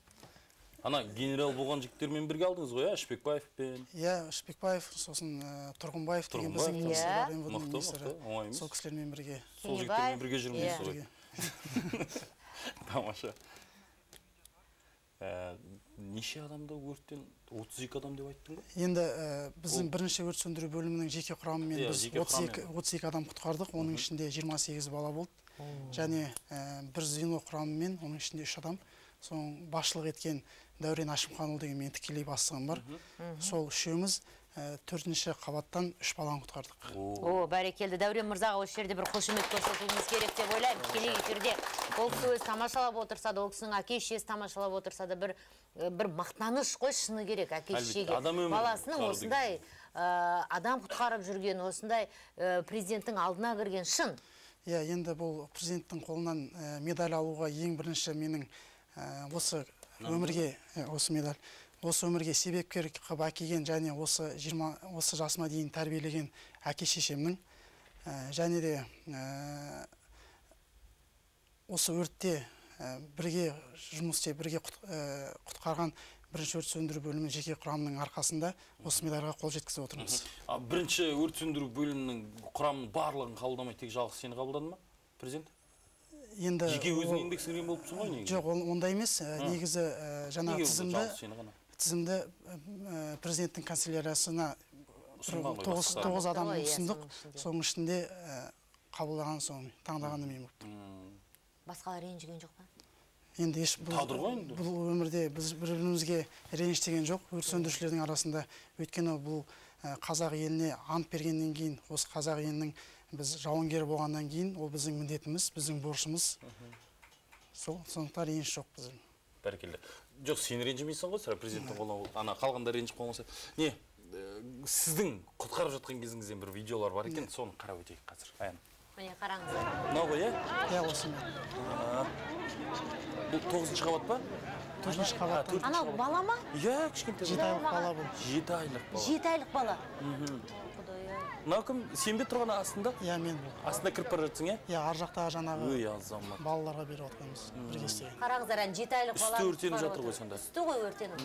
Ана, генерал болған жігіттермен бірге алдыңыз ғой, Шпекбаев пен? Иә, Шпекбаев, сосын Тұрғынбаев деген біздің министрі бар, М В Д министрі. Сол кісілермен бірге. Сол жігіттермен бірге жүрмейсіз ғой. Тамаша. Неше адамды өрттен? отыз екі адам деп айттың ба? Енді біздің бірінші өрт сөндіру бөлімінің жеке құрамымен біз отыз екі адам құтқардық, оның ішінде жиырма сегіз бала болды. Және бір звено құрамымен, оның ішінде үш адам. Соң басшылық еткен Дәурен Ашымқанұлы деген мен тікелей бастығым бар. Сол үшеуміз төртінші қабаттан үш баланы құтқардық. О, бәрекелді. Дәурен Мұрзаға осы жерде бір қошемет көрсетуіміз керек деп ойлаймын. Келей эфирде ол кісі өзі тамашалап отырса да, ол кісінің әке-шешесі тамашалап отырса да, бір мақтаныш қой, шыны керек әке-шешеге. Баласының осындай адам құтқарып жүрген, осындай президенттің алдына кірген шын. Иә, енді бұл президенттің қолынан медаль алуға ең бірінші менің осы өмірге, осы медаль, осы өмірге себепкер қып әкелген және осы жасыма дейін тәрбиелеген әке шешемнің және де осы өртте бірге жұмыс істеп бірге құтқарған бірінші өрт сөндіру бөлімінің жеке құрамының арқасында осы медальға қол жеткізіп отырмыз. Бірінші өрт сөндіру бөлімінің құрамының барлығын қабылдамай тек жалғыз сені қабылдады ма, президент? Жеке өзінің еңбек сіңірген болып тұсың ғой негізі? Жоқ, онда емес. Негізі жаңа тізімді президенттің канцеляриясына тоғыз адамды ұсындық. Соның ішінде қабылдаған соң таңдағаны мен болыпты. Басқалар ренжіген жоқ па? Енді еш бұл өмірде біз бір-бірімізге реніштеген жоқ. Өрт сөндірушілердің арасында өйткені бұл қазақ еліне ант бергеннен кейін, осы қазақ елінің біз жауынгер болғаннан кейін, ол біздің міндетіміз, біздің борышымыз. Сол, сондықтар реніш жоқ біздің. Бәрекелді. Жоқ, сен ренжімейсің ғой, сірі президенттің қолынан, ана қалғанда ренжіп қолыңыз. Не, сіздің құтқарып жатқан кезіңізден бір видеолар бар екен, соны қарап өтейік қазір. Аян. Міне, қараңыздар. Мынау ғой, е? Иә, осы міне. Бұл тоғызыншы қабат па? тоғызыншы қабат. Анау бала ма? Иә, кішкентай. жеті айлық бала бұл. жеті айлық бала. жеті айлық бала. Мынау кім? Сен бе тұрған астында? Иә, мен бұл. Астында кіріп бара жатсың, е? Иә, ар жақтағы жаңағы балаларға беріп отырмыз. Бірге істеген. Қараңыздар, жеті айлық бала. Үсті өртеніп жатыр ғой сонда. Үсті ғой өртеніп.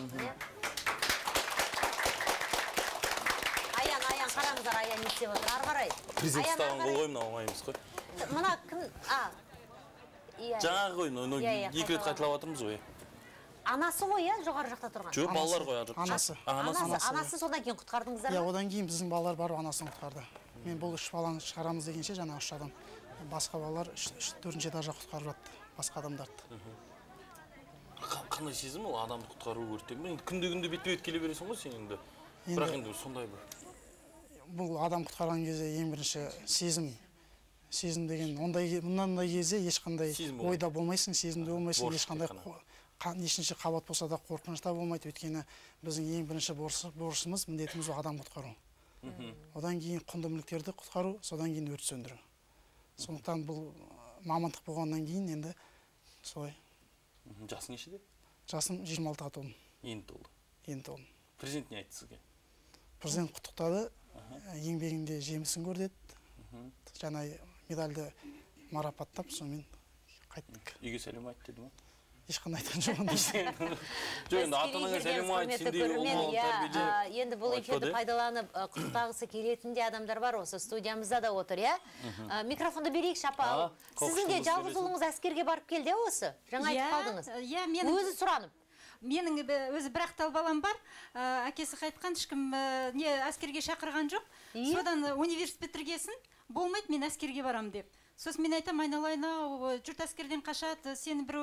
Аян, аян, қараңыздар, аян не істеп отыр, ары қарай. Президент ұстаған қол қойым, мынау оңай емес қой. Мына кім? Жаңағы қойын, оны екі рет қайталап жатырмыз ғой. Анасы ғой, е, жоғары жақта тұрған? Жоқ, балалар ғой, анасы. Анасы содан кейін құтқардыңыздар? Иә, одан кейін біздің балалар барып анасын құтқарды. Мен бұл үш баланы шығарамыз дегенше, жаңа үш адам. Басқа балалар төртінші этажда құтқарып жатты, басқа адамдарды. Қандай сезім ол адамды құтқару өрттен? Күнде-күнде бетпе-бет келе бересің ғой сен енді. Бірақ енді сондай бір. Бұл адам құтқарған кезде ең бірінші сезім. Сезім деген, мұндай кезде ешқандай ойда болмайсың, сезімде болмайсың, ешқандай нешінші қабат болса да қорқынышта болмайды. Өйткені біздің ең бірінші борышымыз, міндетіміз адам құтқару. Одан кейін құнды мүліктерді құтқару, содан кейін өрт сөндіру. Сондықтан бұл мамандық болғаннан кейін енді солай. Жасың нешеде? Жасым жиырма алтыға толдым. Енді толды? Енді толдым. Президент не айтты сізге? Президент құттықтады, еңбегінде жемісін көрдеді, жаңа медальді марапаттап, сонымен қайттық. Үйге сәлем айт деді ма? Ешқын айтқан жоғын дейсің. Жоқ, енді атаныңа сәлем айт, сендей ұлмауын тәрбеде. Енді бұл эфирді пайдаланып құттағысы келетінде адамдар бар, осы студиямызда да отыр, иә? Микрофонды берейік, шапа. Сіздің де жалғыз ұлыңыз әскерге барып келді осы? Жаңа айтып қалдыңыз. Өзі сұранып. Менің өзі бірақ тал балам бар, әкесі қайтқан, ешкім әскерге шақырған жоқ. Содан университет бітіргесін, болмайды, мен әскерге барам деп. Сосын мен айтам, айналайын-ау, жұрт әскерден қашады, сені бір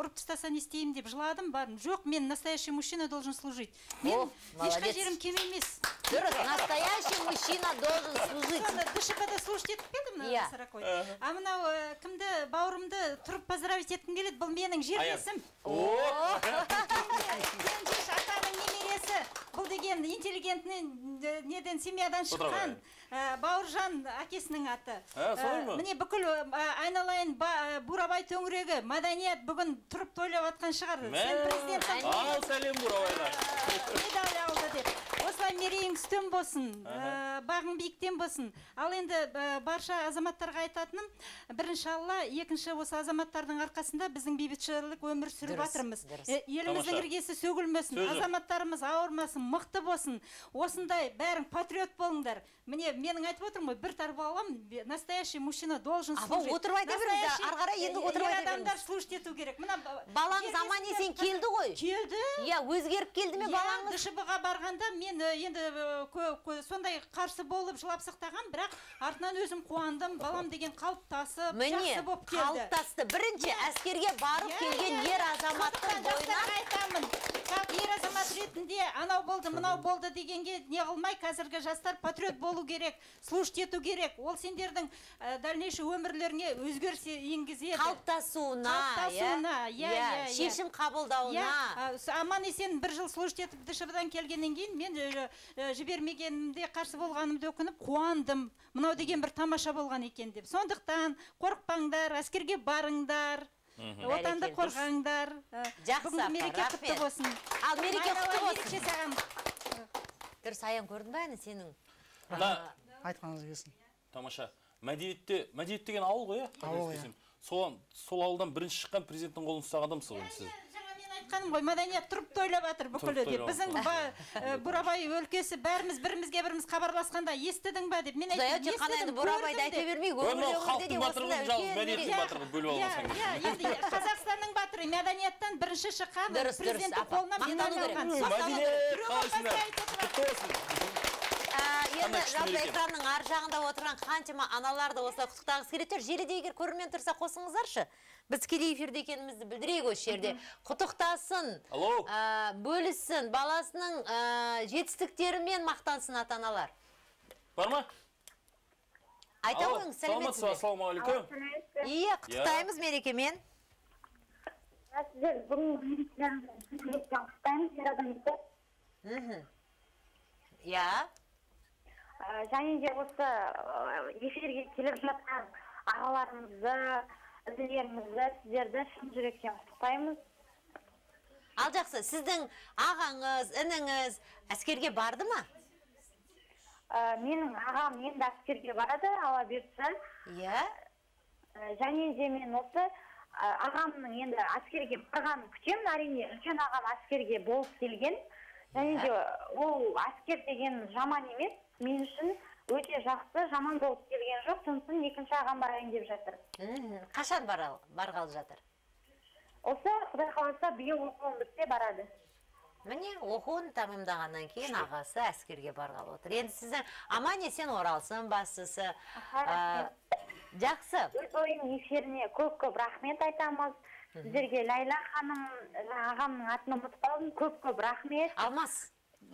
ұрып тастасан істейім деп жыладым, барым. Жоқ, мен настоящий мужчина должен служить. Мен ешқай жерім кем емес. Дұрыс, настоящий мужчина должен служить. Сонда дұшықада служить етіп келді мынау сырақой. А мынау кімді, бауырымды тұрып поздравить еткім келеді, бұл менің жерлесім. Кенжеш атаның немересі, бұл деген интеллигентінің неден семьядан шыққан, Бауыржан әкесінің аты. Міне бүкіл айналайын Бұрабай төңірегі, мәдениет бүгін тұрып тойлап атқан шығар. Сен президенттің. Ал сәлем Бұрабайлар. Медаль алды деп. Осылай мерейің үстем болсын, бағың бейіктен болсын. Ал енді барша азаматтарға айтатыным, бірінші Алла, екінші осы азаматтардың арқасында біздің бейбітшілік өмір сүріп жатырмыз. Еліміздің іргесі сөгілмесін, азаматтарымыз ауырмасын, бақытты болсын. Осындай бәрің патриот болыңдар. Міне, менің айтып отырмын, бір тарба алам, настоящий мужчина должен служить. Апа, отырбай дебіріңіз, арғара енді отырбай дебіріңіз. Адамдар служить ету керек. Балаң замане сен келді ғой. Келді. Е, өзгеріп келді ме балаңыз? Дышыбыға барғанда мен енді сондай қарсы болып жылапсықтаған, бірақ артынан өзім қуандым, балам деген қалыптасып, жақсы боп келді. Қалыптасты. Бірінші әскерге барып келген ер азаматтың бойынан. Ер азамат ретінде анау болды, мынау болды дегенге не қылмай, қазіргі жастар патриот болу керек, служить ету керек. Ол сендердің дальнейші өмірлеріне өзгеріс енгізеді. Қалыптасуына, шешім қабылдауына. Аман есен бір жыл служить етіп дышыбыдан келгеннен кейін мен жібермегенімде, қарсы болғанымды өкініп қуандым. Мынау деген бір тамаша болған екен деп. Сондықтан қорықпаңдар, әскерге барыңдар. Отанды қорғаңдар. Бүгін мереке құтты болсын. Ал мереке құтты болсын. Дұрыс, Аян, көрдің бәні сенің? Айтқаныңыз келсін. Тамаша. Мәдениет деген ауыл ғой, иә? Сол ауылдан бірінші шыққан президенттің қолын ұстаған адамсыз ғой сіз? Жаңа мен айтқаным ғой, мәдениет тұрып тойлап жатыр бүкілі деп. Біздің Бұрабай өлкесі бәріміз бірімізге біріміз хабарласқанда естідің ба деп. Қазақстанның батыры мәдениеттен бірінші шыққан президенті қолынан медаль алған. Енді жалпы экранның ар жағында отырған қаншама аналарды осылай құттықтағысы келеді. Желіде егер көрермен тұрса қосыңыздаршы. Біз тікелей эфирде екенімізді білдірейік осы жерде. Құттықтасын, бөліссін, баласының жетістіктерімен мақтансын ата-аналар. Бар ма? Айта қойыңыз, сәлеметсіз бе? Ассалаумағалейкум. Ие, құттықтаймыз мерекемен. Және де осы эфирге келіп жатқан ағаларымызды, ізділерімізді, сіздерді шын жүректен құттықтаймыз. Ал жақсы, сіздің ағаңыз, ініңіз әскерге барды ма? Менің ағам енді әскерге барды, ала берсі. Және де мен осы ағамның енді әскерге барғанын күтемін, әрине үлкен ағам әскерге болып келген. Және де ол әскер деген жаман емес, мен үшін өте жақсы, жаман болып келген жоқ, тынсын екінші ағам барайын деп жатыр. Қашан барғалы жатыр? Осы Құдай қаласа биыл оқуын бітсе барады. Міне, оқуын тамымдағаннан кейін ағасы әскерге барғалы отыр. Енді сіздің аман есен оралсын бастысы. Жақсы. Өз ойым эфиріне көп-көп рахмет айтамыз. Сіздерге Ләйла ханым, ағамның атын ұмытып қалдым, көп-көп рахмет. Алмас.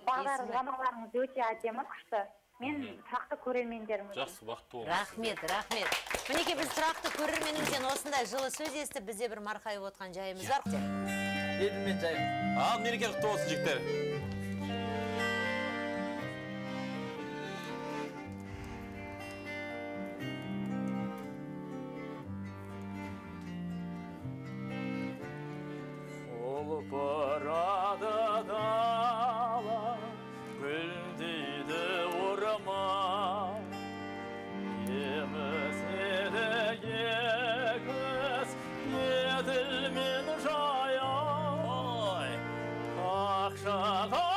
Бағдарламаларыңыз өте әдемі күшті. Мен тұрақты көрермендеріміз. Жақсы, бақытты болыңыз. Рахмет, рахмет. Мінеке, біз тұрақты көрерменімізден осындай жылы сөз естіп, бізде бір марқайып отқан жайымыз бар. Едім мен жайым. Ал, мереке құтты болсын, жігіттер. Ол барады дала, гүлдейді орама, еміз еді егіз, еділмен жаяй, ақшаға.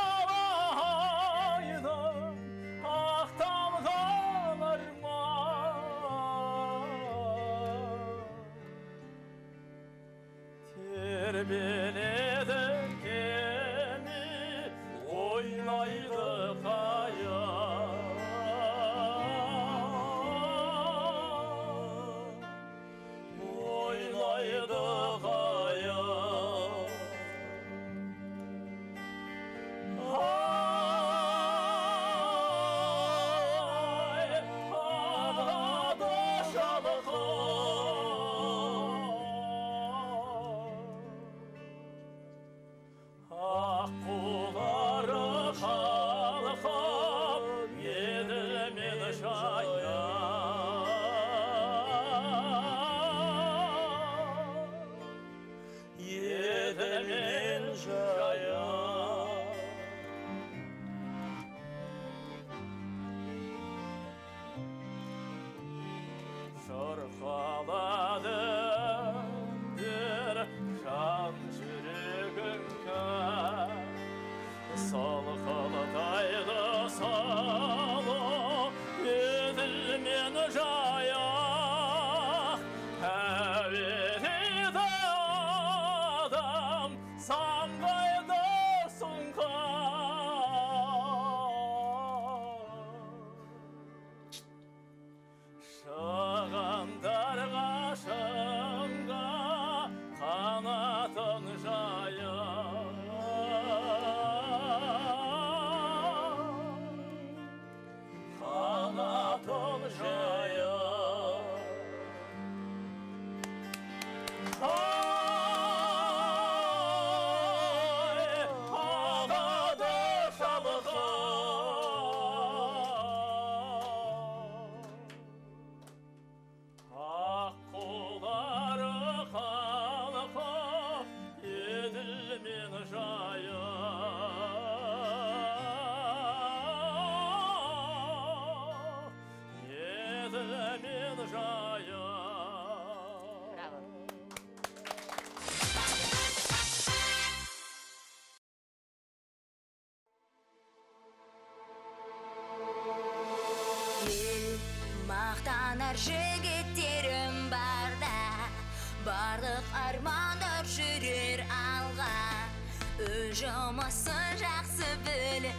All of all of бар, жігіттерім барда, барлық армандар жүрер алға. Өз жұмысын жақсы біліп,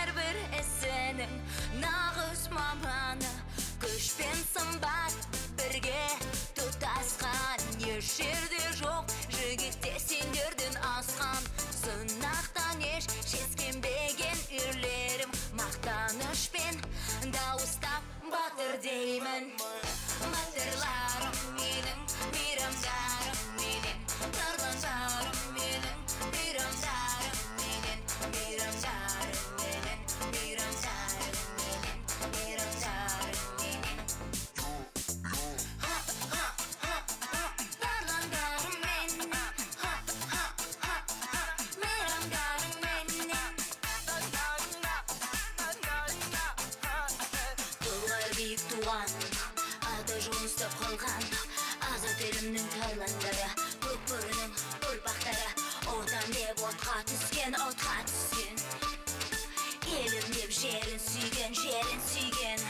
әрбір ісінің нағыз маманы, күшпен сымбат бірге тұтасқан, еш жерде жоқ жігітте сендердің асқан. Сынақтан еш шескенбеген үрлерім, мақтанышпен дауыстап батыр деймін. Батырларым менің, мейрамдарым менен, тарландарым менің, мейрамдарым менен, мейрамдарым менен, мейрамдарым менен, мейрамдарым менен. Азат елімнің тайландары, көк бөрінің ұрпақтары, отан деп отқа түскен, отқа түскен. Елім деп жерін сүйген, жерін сүйген.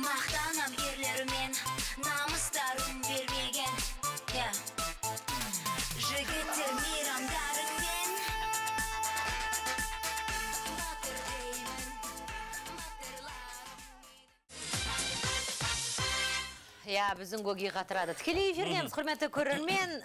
Мақтанам ерлерімен, намыстарын бермеген. Жігіттер мейрамдарымен. Батыр деймін, батырларымен. Я, біздің көге қатырады. Тікелей эфирдеміз, құрметті көрермен.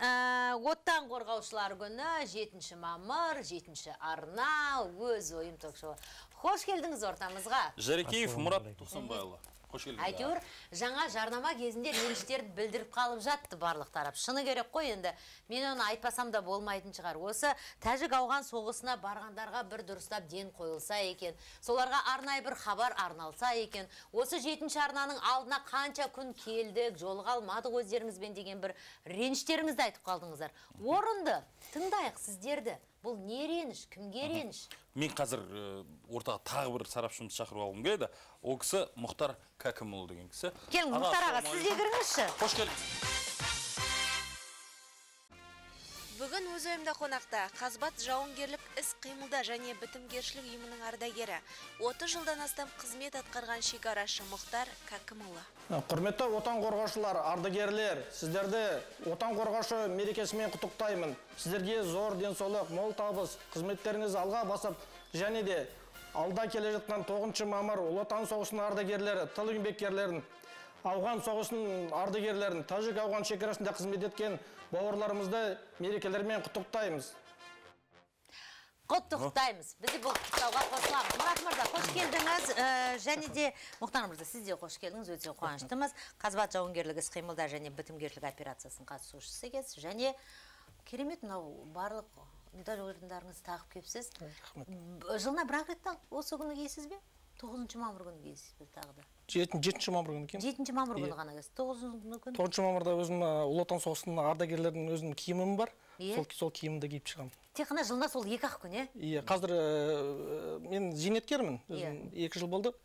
Оттан қорғаушылар күні, жетінші мамыр, жетінші арна, өз ойым ток-шоуы. Қош келдіңіз ортамызға. Жаркеев Мұрат Тоқсанбайұлы. Қош келдіңіз. Әйтеуір, жаңа жарнама кезінде реніштерді білдіріп қалып жатты барлық тарап. Шыны керек қой енді. Мен оны айтпасам да болмайтын шығар. Осы тәжік ауған соғысына барғандарға бір дұрыстап ден қойылса екен. Соларға арнай бір хабар арналса екен. Осы жетінші арнаның алдына қанша күн келді, жолға алмадық өздеріңізбен деген бір реніштеріңізді айтып қалдыңыздар. Орынды, тыңдайық сіздерді. Бұл не реніш, кімге реніш? Мен қазір ортаға тағы бір сарапшымды шақырып алғым келеді. Ол кісі Мұқтар Кәкімұлы деген кісі. Келіңіз, Мұқтар аға, сіз де кіріңізші. Қош келдіңіз. Бүгін өз ойымда қонақта Қазбат жауынгерлік іс қимылда және бітімгершілік ұйымының ардагері, отыз жылдан астам қызмет атқарған шекарашы Мұқтар Кәкімұлы. Құрметті отан қорғаушылар, ардагерлер, сіздерді отан қорғашы мерекесімен құттықтаймын. Сіздерге зор денсаулық, мол табыс, қызметтеріңіз алға басып, және де алда келе жатқан тоғызыншы мамыр ұлы отан соғысының ардагерлері, тыл еңбеккерлерін, ауған соғысының ардагерлерін, тәжік ауған шекарасында қызмет еткен бауырларымызды мерекелермен құттықтаймыз. Құттықтаймыз. Бізді бұл құттықтауға қосыламыз. Мұрат Мұрза, қош келдіңіз. Және де, Мұқтар Мұрза, сіз де қош келдіңіз. Өте қуаныштымыз. Қазбат жауынгерлік іс қимылда және бітімгерлік операциясының қатысушысы екенсіз. Және керемет мынау барлық орындарыңызды тағып кепсіз. Жылына бірақ еттің осы күні кейсіз бе? тоғызыншы мамыр күні кейсіз бе тағы да? жетінші мамыр күні кем? жетінші мамыр күні ғана кез. тоғызыншы мамырда өзім ұлы отан соғысының ардагерлерінің өзінің киімім бар. Сол киімді киіп шығамын. Тек қана жылында сол екі-ақ күн, е? Е, қазір мен зейнеткермін. екі жыл болды.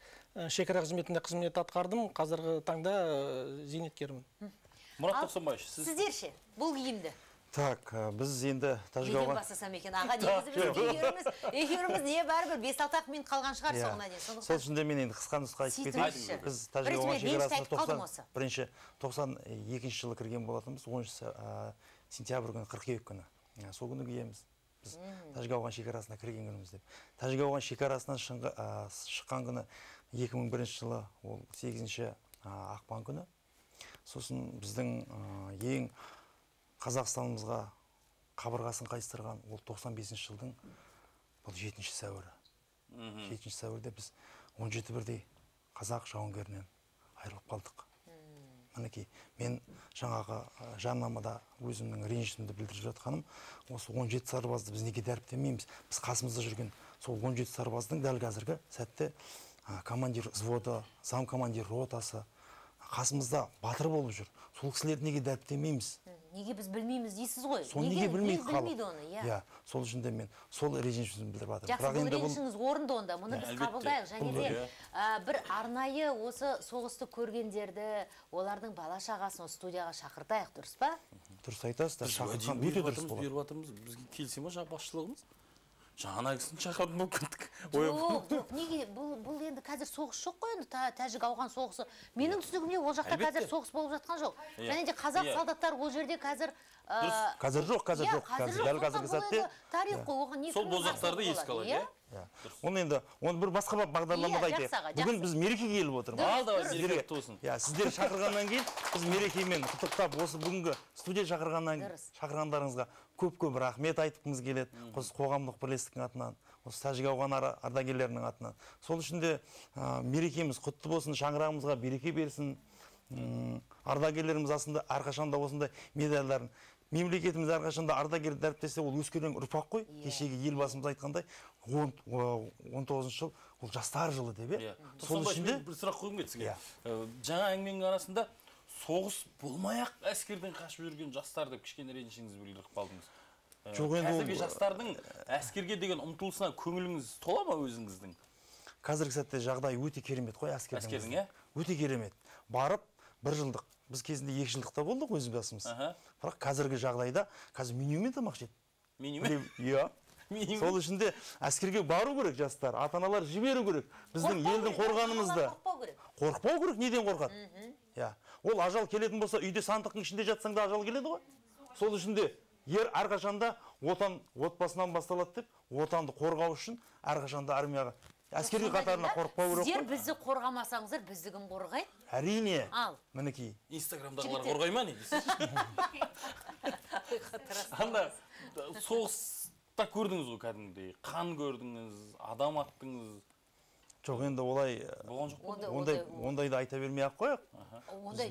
Шекара қызметінде қызмет атқардым. Қазіргі таңда зейнеткермін. Мұрат Тоқсанбаевич, сіз? Сіздер ше, бұл киімді? Так, біз енді тәжік ауған... Егер басасам екен, аға, негізі біз егеріміз не бәрібір бес алты минут қалған шығар соғына ден. Сол үшінде мен енді қысқа-нұсқа айтып кетейін. Біз тәжік ауған шекарасына тоқсан бірінші тоқсан екінші жылы кірген болатынбыз, оныншы сентябрь күні, қыркүйек күні. Сол күні киеміз. Біз тәжік ауған шекарасына кірген күніміз деп. Тәжік ауған шекарасына шыққан күні екі мың бірінші жылы, ол сегізінші ақпан күні. Сосын біздің ең Қазақстанымызға қабырғасын қайыстырған ол тоқсан бесінші жылдың бұл жетінші сәуірі. жетінші сәуірде біз он жеті бірдей қазақ жауынгерінен айырылып қалдық. Мінекей, мен жаңағы жарнамада өзімнің ренішімді білдіріп жатқаным, осы он жеті сарбазды біз неге дәріптемейміз? Біз қасымызда жүрген сол он жеті сарбаздың дәл қазіргі сәтте командир взводы, зам командир ротасы қасымызда батыр болып жүр. Сол кісілерді неге дәріптемейміз? Неге біз білмейміз дейсіз ғой? Сол неге білмейді қалып. Сол үшінде мен сол режимшізін білдіріп атырым. Жақсы, бұл режимшіңіз орынды онда. Мұны біз қабылдайық. Және де бір арнайы осы соғысты көргендерді, олардың бала шағасын студияға шақыртайық, дұрыс па? Дұрыс айтасыздар. Шақыртқан өте дұрыс болады. Бізге келсе ма, жаңа кісіні шақырдым болып кеттік. Жоқ, жоқ, неге бұл енді қазір соғыс жоқ қой енді, тәжік ауған соғысы. Менің түсінігімде ол жақта қазір соғыс болып жатқан жоқ. Және де қазақ солдаттар ол жерде қазір... Қазір жоқ, қазір жоқ. Дәл қазіргі сәтте тарих қой, оған не кіріп жатқан болады. Оны енді, оны бір басқа бағдарламада айтайық. Бүгін біз мерекеге келіп отырмыз. Алда, мереке тосын. Сіздер шақырғаннан кейін, біз мерекемен құттықтап, осы бүгінгі студия шақырғандарыңызға көп-көп рахмет айтқымыз келеді, осы қоғамдық бірлестіктің атынан, осы тәжік ауған ардагерлерінің атынан. Сол үшін де мерекеміз құтты болсын, шаңырағымызға береке берсін, ардагерлеріміз асында әрқашанда осында медальдарын, мемлекетіміз әрқашанда ардагер дәріптесе, ол өскелең ұрпақ қой, кешегі елбасымыз айтқандай, он тоғызыншы жыл, ол жастар жылы деп. Сол үшін де бір сұрақ қойым кетсіге. Жаңа әңгіменің арасында соғыс болмай-ақ әскерден қашып жүрген жастар деп кішкене ренішіңізді білдіріп қалдыңыз. Қазіргі жастардың әскерге деген ұмтылысына көңіліңіз тола ма өзіңіздің? Қазіргі сәтте жағдай өте керемет қой әскердің. Өте керемет. Барып бір жылдық. Біз кезінде екі жылдықта болдық өзі басымыз. Бірақ қазіргі жағдайда қазір менюмен тамақ жет. Менюмен? Иә. Сол үшін де әскерге бару керек жастар, ата-аналар жіберу керек. Біздің елдің қорғанымызды. Қорықпау керек, неден қорқады? Ол ажал келетін болса, үйде сандықтың ішінде жатсаң да ажал келеді ғой. Сол үшін де ер әрқашанда отан отбасынан басталады деп, отанды қорғау үшін әрқашанда армияға. Әскерге қатарына қорықпау керек. Сіздер бізді қорғамасаңыздар, бізді кім қорғайды? Әрине. Ал. Мінекей. Инстаграмдағылар қорғай ма не? Анда соғыс та көрдіңіз ғой кәдімгідей, қан көрдіңіз, адам аттыңыз. Жоқ, енді олай, ондайды айта бермей-ақ қояқ.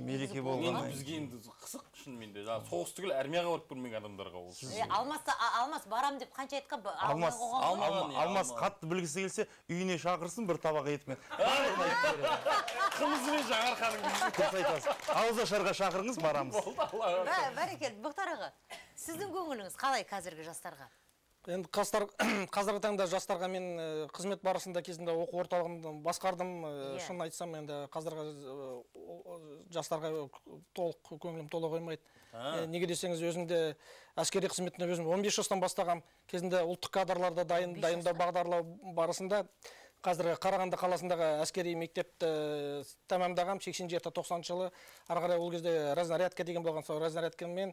Мереке болғанай. Бізге енді қысық шынымен де, соғыс түгіл армияға барып көрмеген адамдарға олсы. Алмас барам деп қанша айтқан? Алмас қатты білгісі келсе, үйіне шақырсын бір табақ етмен. Қымызымен жаңар қаныңыз. Ауызда шарға шақырыңыз, барамыз. Бәрекелді, Мұқтар аға, сіздің көңіліңіз қалай қазіргі жастарға? Енді қазіргі таңда жастарға мен қызмет барысында кезінде оқу орталығында басқардым. Шын айтсам, енді қазіргі жастарға толық көңілім тола қоймайды. Неге десеңіз, өзімде әскери қызметінде өзім он бес жастан бастағам. Кезінде ұлттық кадрларды дайындау бағдарлау барысында қазіргі Қарағанды қаласындағы әскери мектепті тәмамдағам сексен жеті тоқсаныншы жылы. Арғарай ол кезде разнарядка деген болған, сол разнарядкамен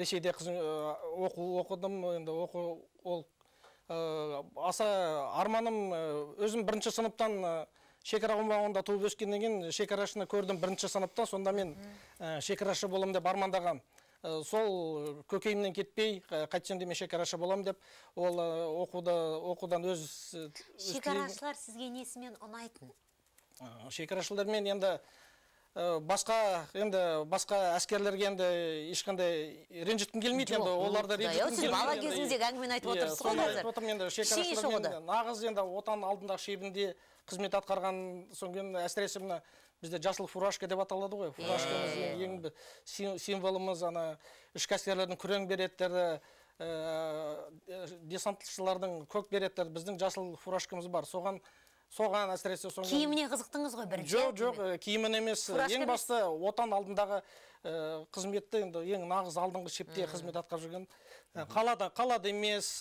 Ресейде оқу оқыдым. Енді оқу ол аса арманым, өзім бірінші сыныптан шекара аумағында туып өскеннен кейін шекарашыны көрдім бірінші сыныптан, сонда мен шекарашы болам деп армандағам. Сол көкейімнен кетпей, қайтсем де мен шекарашы болам деп, ол оқудан өз... Шекарашылар сізге несімен ұнайтын? Шекарашылар мен енді басқа әскерлерге енді ешқандай ренжіткім келмейді, оларды ренжіткім келмейді. Бала кезіңізде әңгімен айтып отырсыз қолдазыр. Шекарашылар мен ағыз енді отан алдындағы шебінде қызмет атқарған сонген әсіресіміні бізде жасыл фуражка деп аталады ғой. Фуражкамыз ең символымыз, ішкі әскерлердің күрең береттері, десантшылардың көк береттері, біздің жасыл фуражкамыз бар. Соған әсіресе соңын... Киіміне қызықтыңыз ғой бірінші? Жоқ, жоқ, киімін емес. Ең басты отан алдындағы қызметті, ең нағыз алдыңғы шепте қызмет атқар жүрген. Қалада емес,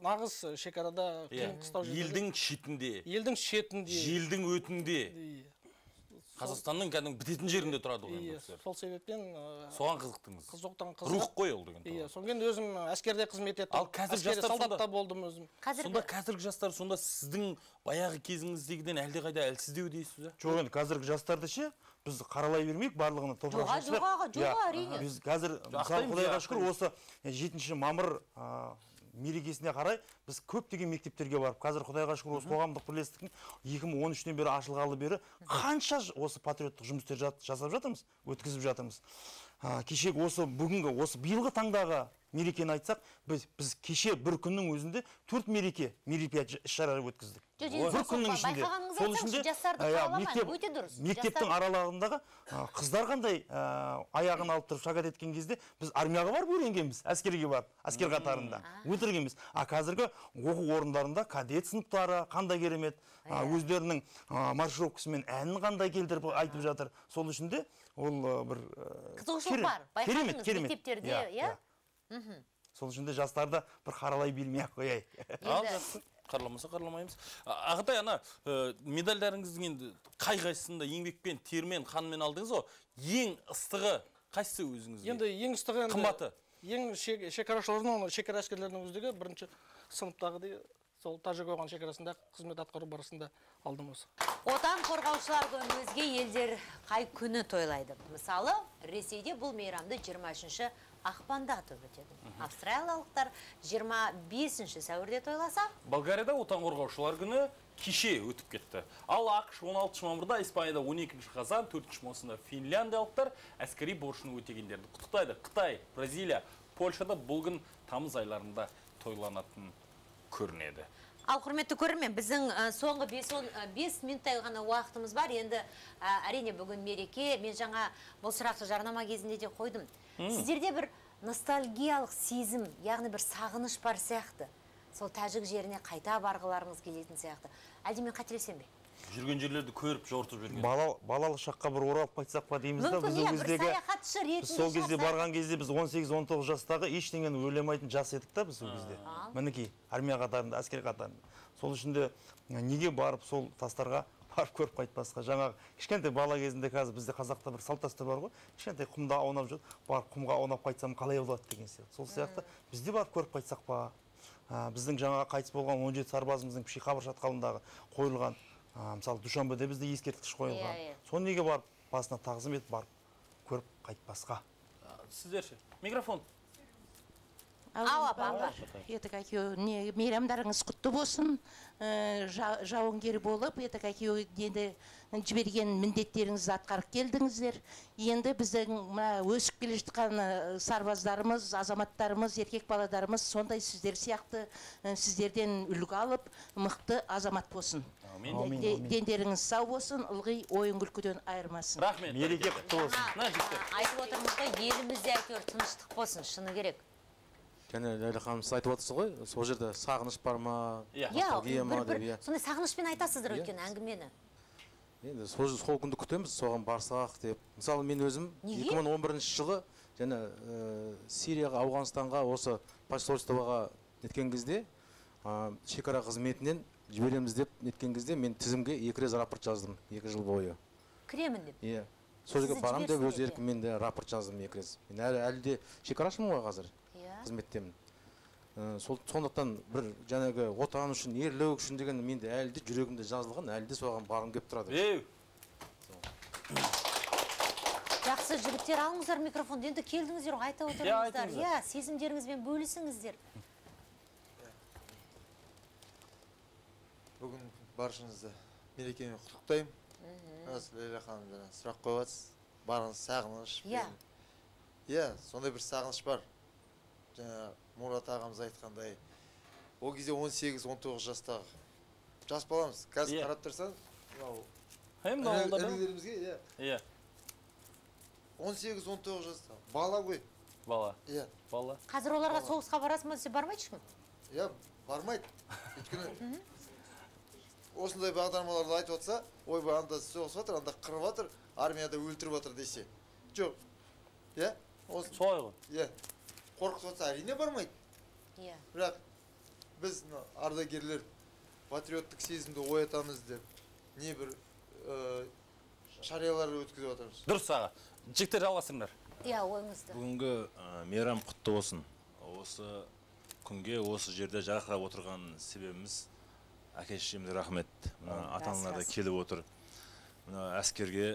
нағыз шекарада киім қыстау жүрген. Елдің шетінде. Елдің шетінде. Елдің өтінде. Қазақстанның кәдім бітетін жерінде тұрады ғой. Сол себептен... Соған қызықтыңыз. Рух қой ол деген. Сонген өзім әскерде қызмет еттім. Әскері солдатта болдым өзім. Сонда қазіргі жастар, сонда сіздің баяғы кезіңіздегіден әлде қайда әлсіздеу дейсіз? Жоқ, енді қазіргі жастарды ше, біз қаралай бермейік барлығына топырақ. Жоға, жоға, әрине. Біз қазір, құдайға шүкір, осы жетінші мамыр мерекесіне қарай біз көптеген мектептерге барып, қазір құдайға шүкір осы қоғамдық бірлестіктің екі мың он үштен бері ашылғалы бері қанша осы патриоттық жұмыстер жасап жатырмыз, өткізіп жатырмыз. Кеше осы бүгінгі, осы биылғы таңдағы мерекені айтсақ, біз кеше бір күннің өзінде төрт мереке мероприятие іс-шара өткіздік. Бір күннің ішінде. Сол ішінде мектептің аралығындағы қыздар қандай аяғын алып тұрып шагат еткен кезде біз армияға барып үйренгенбіз, әскерге барып, әскер қатарында өтіргенбіз. А қазіргі оқу орындарында кадет сыныптары қандай керемет, өздерінің маршировкасымен әнін қандай келтіріп айтып жатыр. Сол үшін де ол бір керемет, керемет. Сол үшін де жастарды бір қаралай білмей-ақ қояй. Қарламаса қарламаймыз. Ағатай, ана медальдарыңыздың енді қай-қайсында еңбекпен, термен, қанмен алдыңыз о, ең ыстығы қайсы өзіңізге? Енді ең ыстығы қымбаты. Ең шекарашылардың, шекара әскерлерінің өздігі бірінші сыныптағы де сол тажы қойған шекарасында қызмет атқару барысында алдым осы. Отан қорғаушылардың өзге елдер қай күні тойлайды? Мысалы, Ресейде бұл мейрамды жиырма үшінші ақпанда атап өтеді. Австралиялықтар жиырма бесінші сәуірде тойласа. Болгарияда отан қорғаушылар күні кеше өтіп кетті. Ал ақш он алтыншы мамырда, Испанияда он екінші қазан, төртінші маусымда финляндиялықтар әскери борышын өтегендерді құттықтайды. Қытай, Бразилия, Польшада бұл күн тамыз айларында тойланатын көрінеді. Ал құрметті көрермен, біздің соңғы бес минуттай ғана уақытымыз бар. Енді әрине бүгін мереке. Мен жаңа бұл сұрақты жарнама кезінде де қойдым. Сіздерде бір ностальгиялық сезім, яғни бір сағыныш бар сияқты. Сол тәжік жеріне қайта барғыларыңыз келетін сияқты. Әлде мен қателесем бе? Жүрген жерлерді көріп, жортып жүрген. Балалы шаққа бір оралып қайтсақ па дейміз да, біз ол кездегі сол кезде барған кезде біз он сегіз он тоғыз жастағы ештеңені өлемейтін жас едік та біз ол кезде. Мінекей, армия қатарында, әскер қатарында. Сол үшін де неге барып сол тастарға барып көріп қайтпасқа. Жаңағы кішкентай бала кезінде қазір бізде қазақта бір салт дәстүр бар ғой. Кішкентай құмда аунап жүріп, барып құмға аунап қайтсам қалай болады деген сияқты. Сол сияқты бізде барып көріп қайтсақ па. Біздің жаңағы қайтыс болған он жеті сарбазымыздың піші қабір шатқалындағы қойылған мысалы Душанбеде бізде ескерткіш қойылған. Соны неге барып, басына тағзым етіп барып, көріп қайтпасқа. Сіздерше, микрофон. Ауа, баңғар. Етік әкеу, мейрамдарыңыз құтты болсын, жауынгер болып, етік әкеу жіберген міндеттеріңіз атқарып келдіңіздер. Енді біздің өсіп келе жатқан сарбаздарымыз, азаматтарымыз, еркек баладарымыз сондай сіздер сияқты сіздерден үлгі алып, мықты азамат болсын. Дендеріңіз сау болсын, ылғи ойын күлкіден айырмасын. Рахмет. Мереке құтты болсын. Айтып отырмызға, елімізде әйтеуір тыныштық болсын, шыны керек. Және Оліхан айтып отырсыз ғой, сол жерде сағыныш бар ма, ностальгия ма деп. Сондай сағынышпен айтасыздар өткен әңгімені. Енді сол күнді күтеміз, соған барсақ деп. Мысалы, мен өзім екі мың он бірінші жылы және Сирияға, Ауғанстанға, осы посольствоға неткен кезде, шекара қызметінен жібереміз деп неткен кезде, мен тізімге екі рез рапорт жаздым екі жыл бойы. Кремін деп? Иә. Сол жерге барам деп өз еркіммен де рапорт жаздым екі рез. Мен әлі де шекарашымын ғой қазір. Қызметтемін. Сондықтан бір жаңағы отан үшін, ерлік үшін деген менде әлде жүрегімде жазылған, әлде соған барым кеп тұрады. Жақсы жігіттер, алыңыздар микрофонды, енді келдіңіздер, айта отырыңыздар. Иә, сезімдеріңізбен бөлісіңіздер. Бүгін баршыңызды мерекемен құттықтаймын. Расул Лейла ханымдан сұрақ қойғансыз, барыңыз сағыныш. Иә, сондай бір сағыныш бар. Мұрат ағамыз айтқандай, ол кезде он сегіз он тоғыз жастағы. Жас баламыз, қазір қарап тұрсан, әлілерімізге он сегіз он тоғыз жастағы. Бала ғой. Бала. Қазір оларға соғысқа барасың ба, десе бармайды шықын? Иә, бармайды. Осындай бағдармаларды айтып отса, ой ба, анда соғысып атыр, анда қырып атыр, армияда өлтіріп атыр десе. Жоқ. Солай ғой. Қорқып отса әрине бармайды. Бірақ біз ардагерлер патриоттық сезімді оятамыз деп не бір шаралар өткізіп отырмыз. Дұрыс аға. Жігіттер жалғасыңдар. Иә, ойыңызды. Бүгінгі мейрам құтты болсын. Осы күнге осы жерде жарқырап отырған себебіміз әке-шешемізге рахмет. Ата-аналар да келіп отыр. Әскерге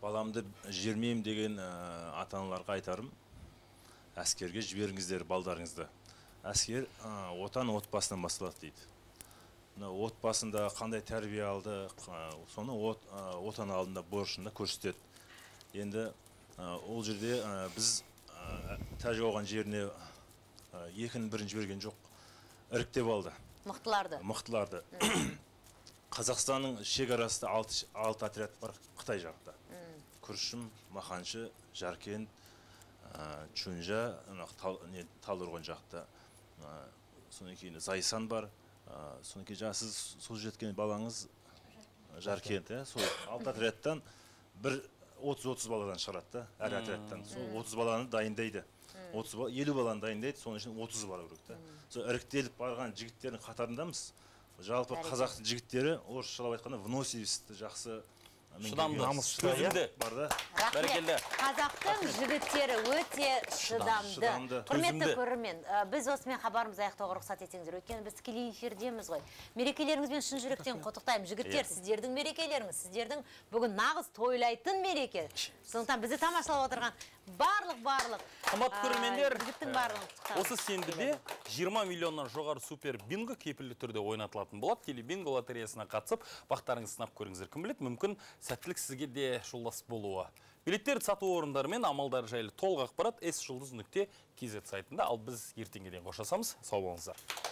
баламды жібермеймін деген ата-аналарға айтарым. Әскерге жіберіңіздер балдарыңызды. Әскер отан отбасынан басталады дейді. Отбасында қандай тәрбие алды, соны отан алдында борышында көрсетеді. Енді ол жерде біз тәжік ауған жеріне екінің бірін жіберген жоқ, іріктеп алды. Мықтыларды. Мықтыларды. Қазақстанның шекарасында алты отряд бар Қытай жақта. Күршім, Маханшы, Жаркент, Чүнжа, Талдырғын жақта, соның кейін Зайсан бар, соның кейін жаңа сіз сол жеткен балаңыз Жаркент, сол алты отрядтан бір отыз отыз баладан шығарады, әр отрядтан сол отыз баланы дайындайды. елу баланы дайындайды, соның ішінде отызы бара береді. Сол іріктеліп барған жігіттердің қатарындамыз. Жалпы қазақтың жігіттері, орысшалап айтқанда, выносливость жақсы, шыдамды, төзімді бар да. Бәрекелді. Қазақтың жігіттері өте шыдамды. Құрметті көрермен, біз осымен хабарымыз аяқтауға рұқсат етіңіздер. Өйткені біз тікелей эфирдеміз ғой. Мерекелеріңізбен шын жүректен құттықтаймын. Жігіттер, сіздердің мерекелеріңіз, сіздердің бүгін нағыз тойлайтын мереке. Сондықтан бізді тамашалап отырған барлық-барлық қымбатты көрермендер, осы сенбіде жиырма миллионнан жоғары супер бинго кепілді түрде ойнатылатын болады. Телебинго лотереясына қатысып, бақтарыңыз сынап көріңіздер. Кім білет, мүмкін сәттілік сізге де жолдас болуы. Билеттерді сату орындары мен амалдар жайлы толық ақпарат эс жұлдыз нүкте кз сайтында. Ал біз ертеңгеден қошасамыз. Сау болыңыздар.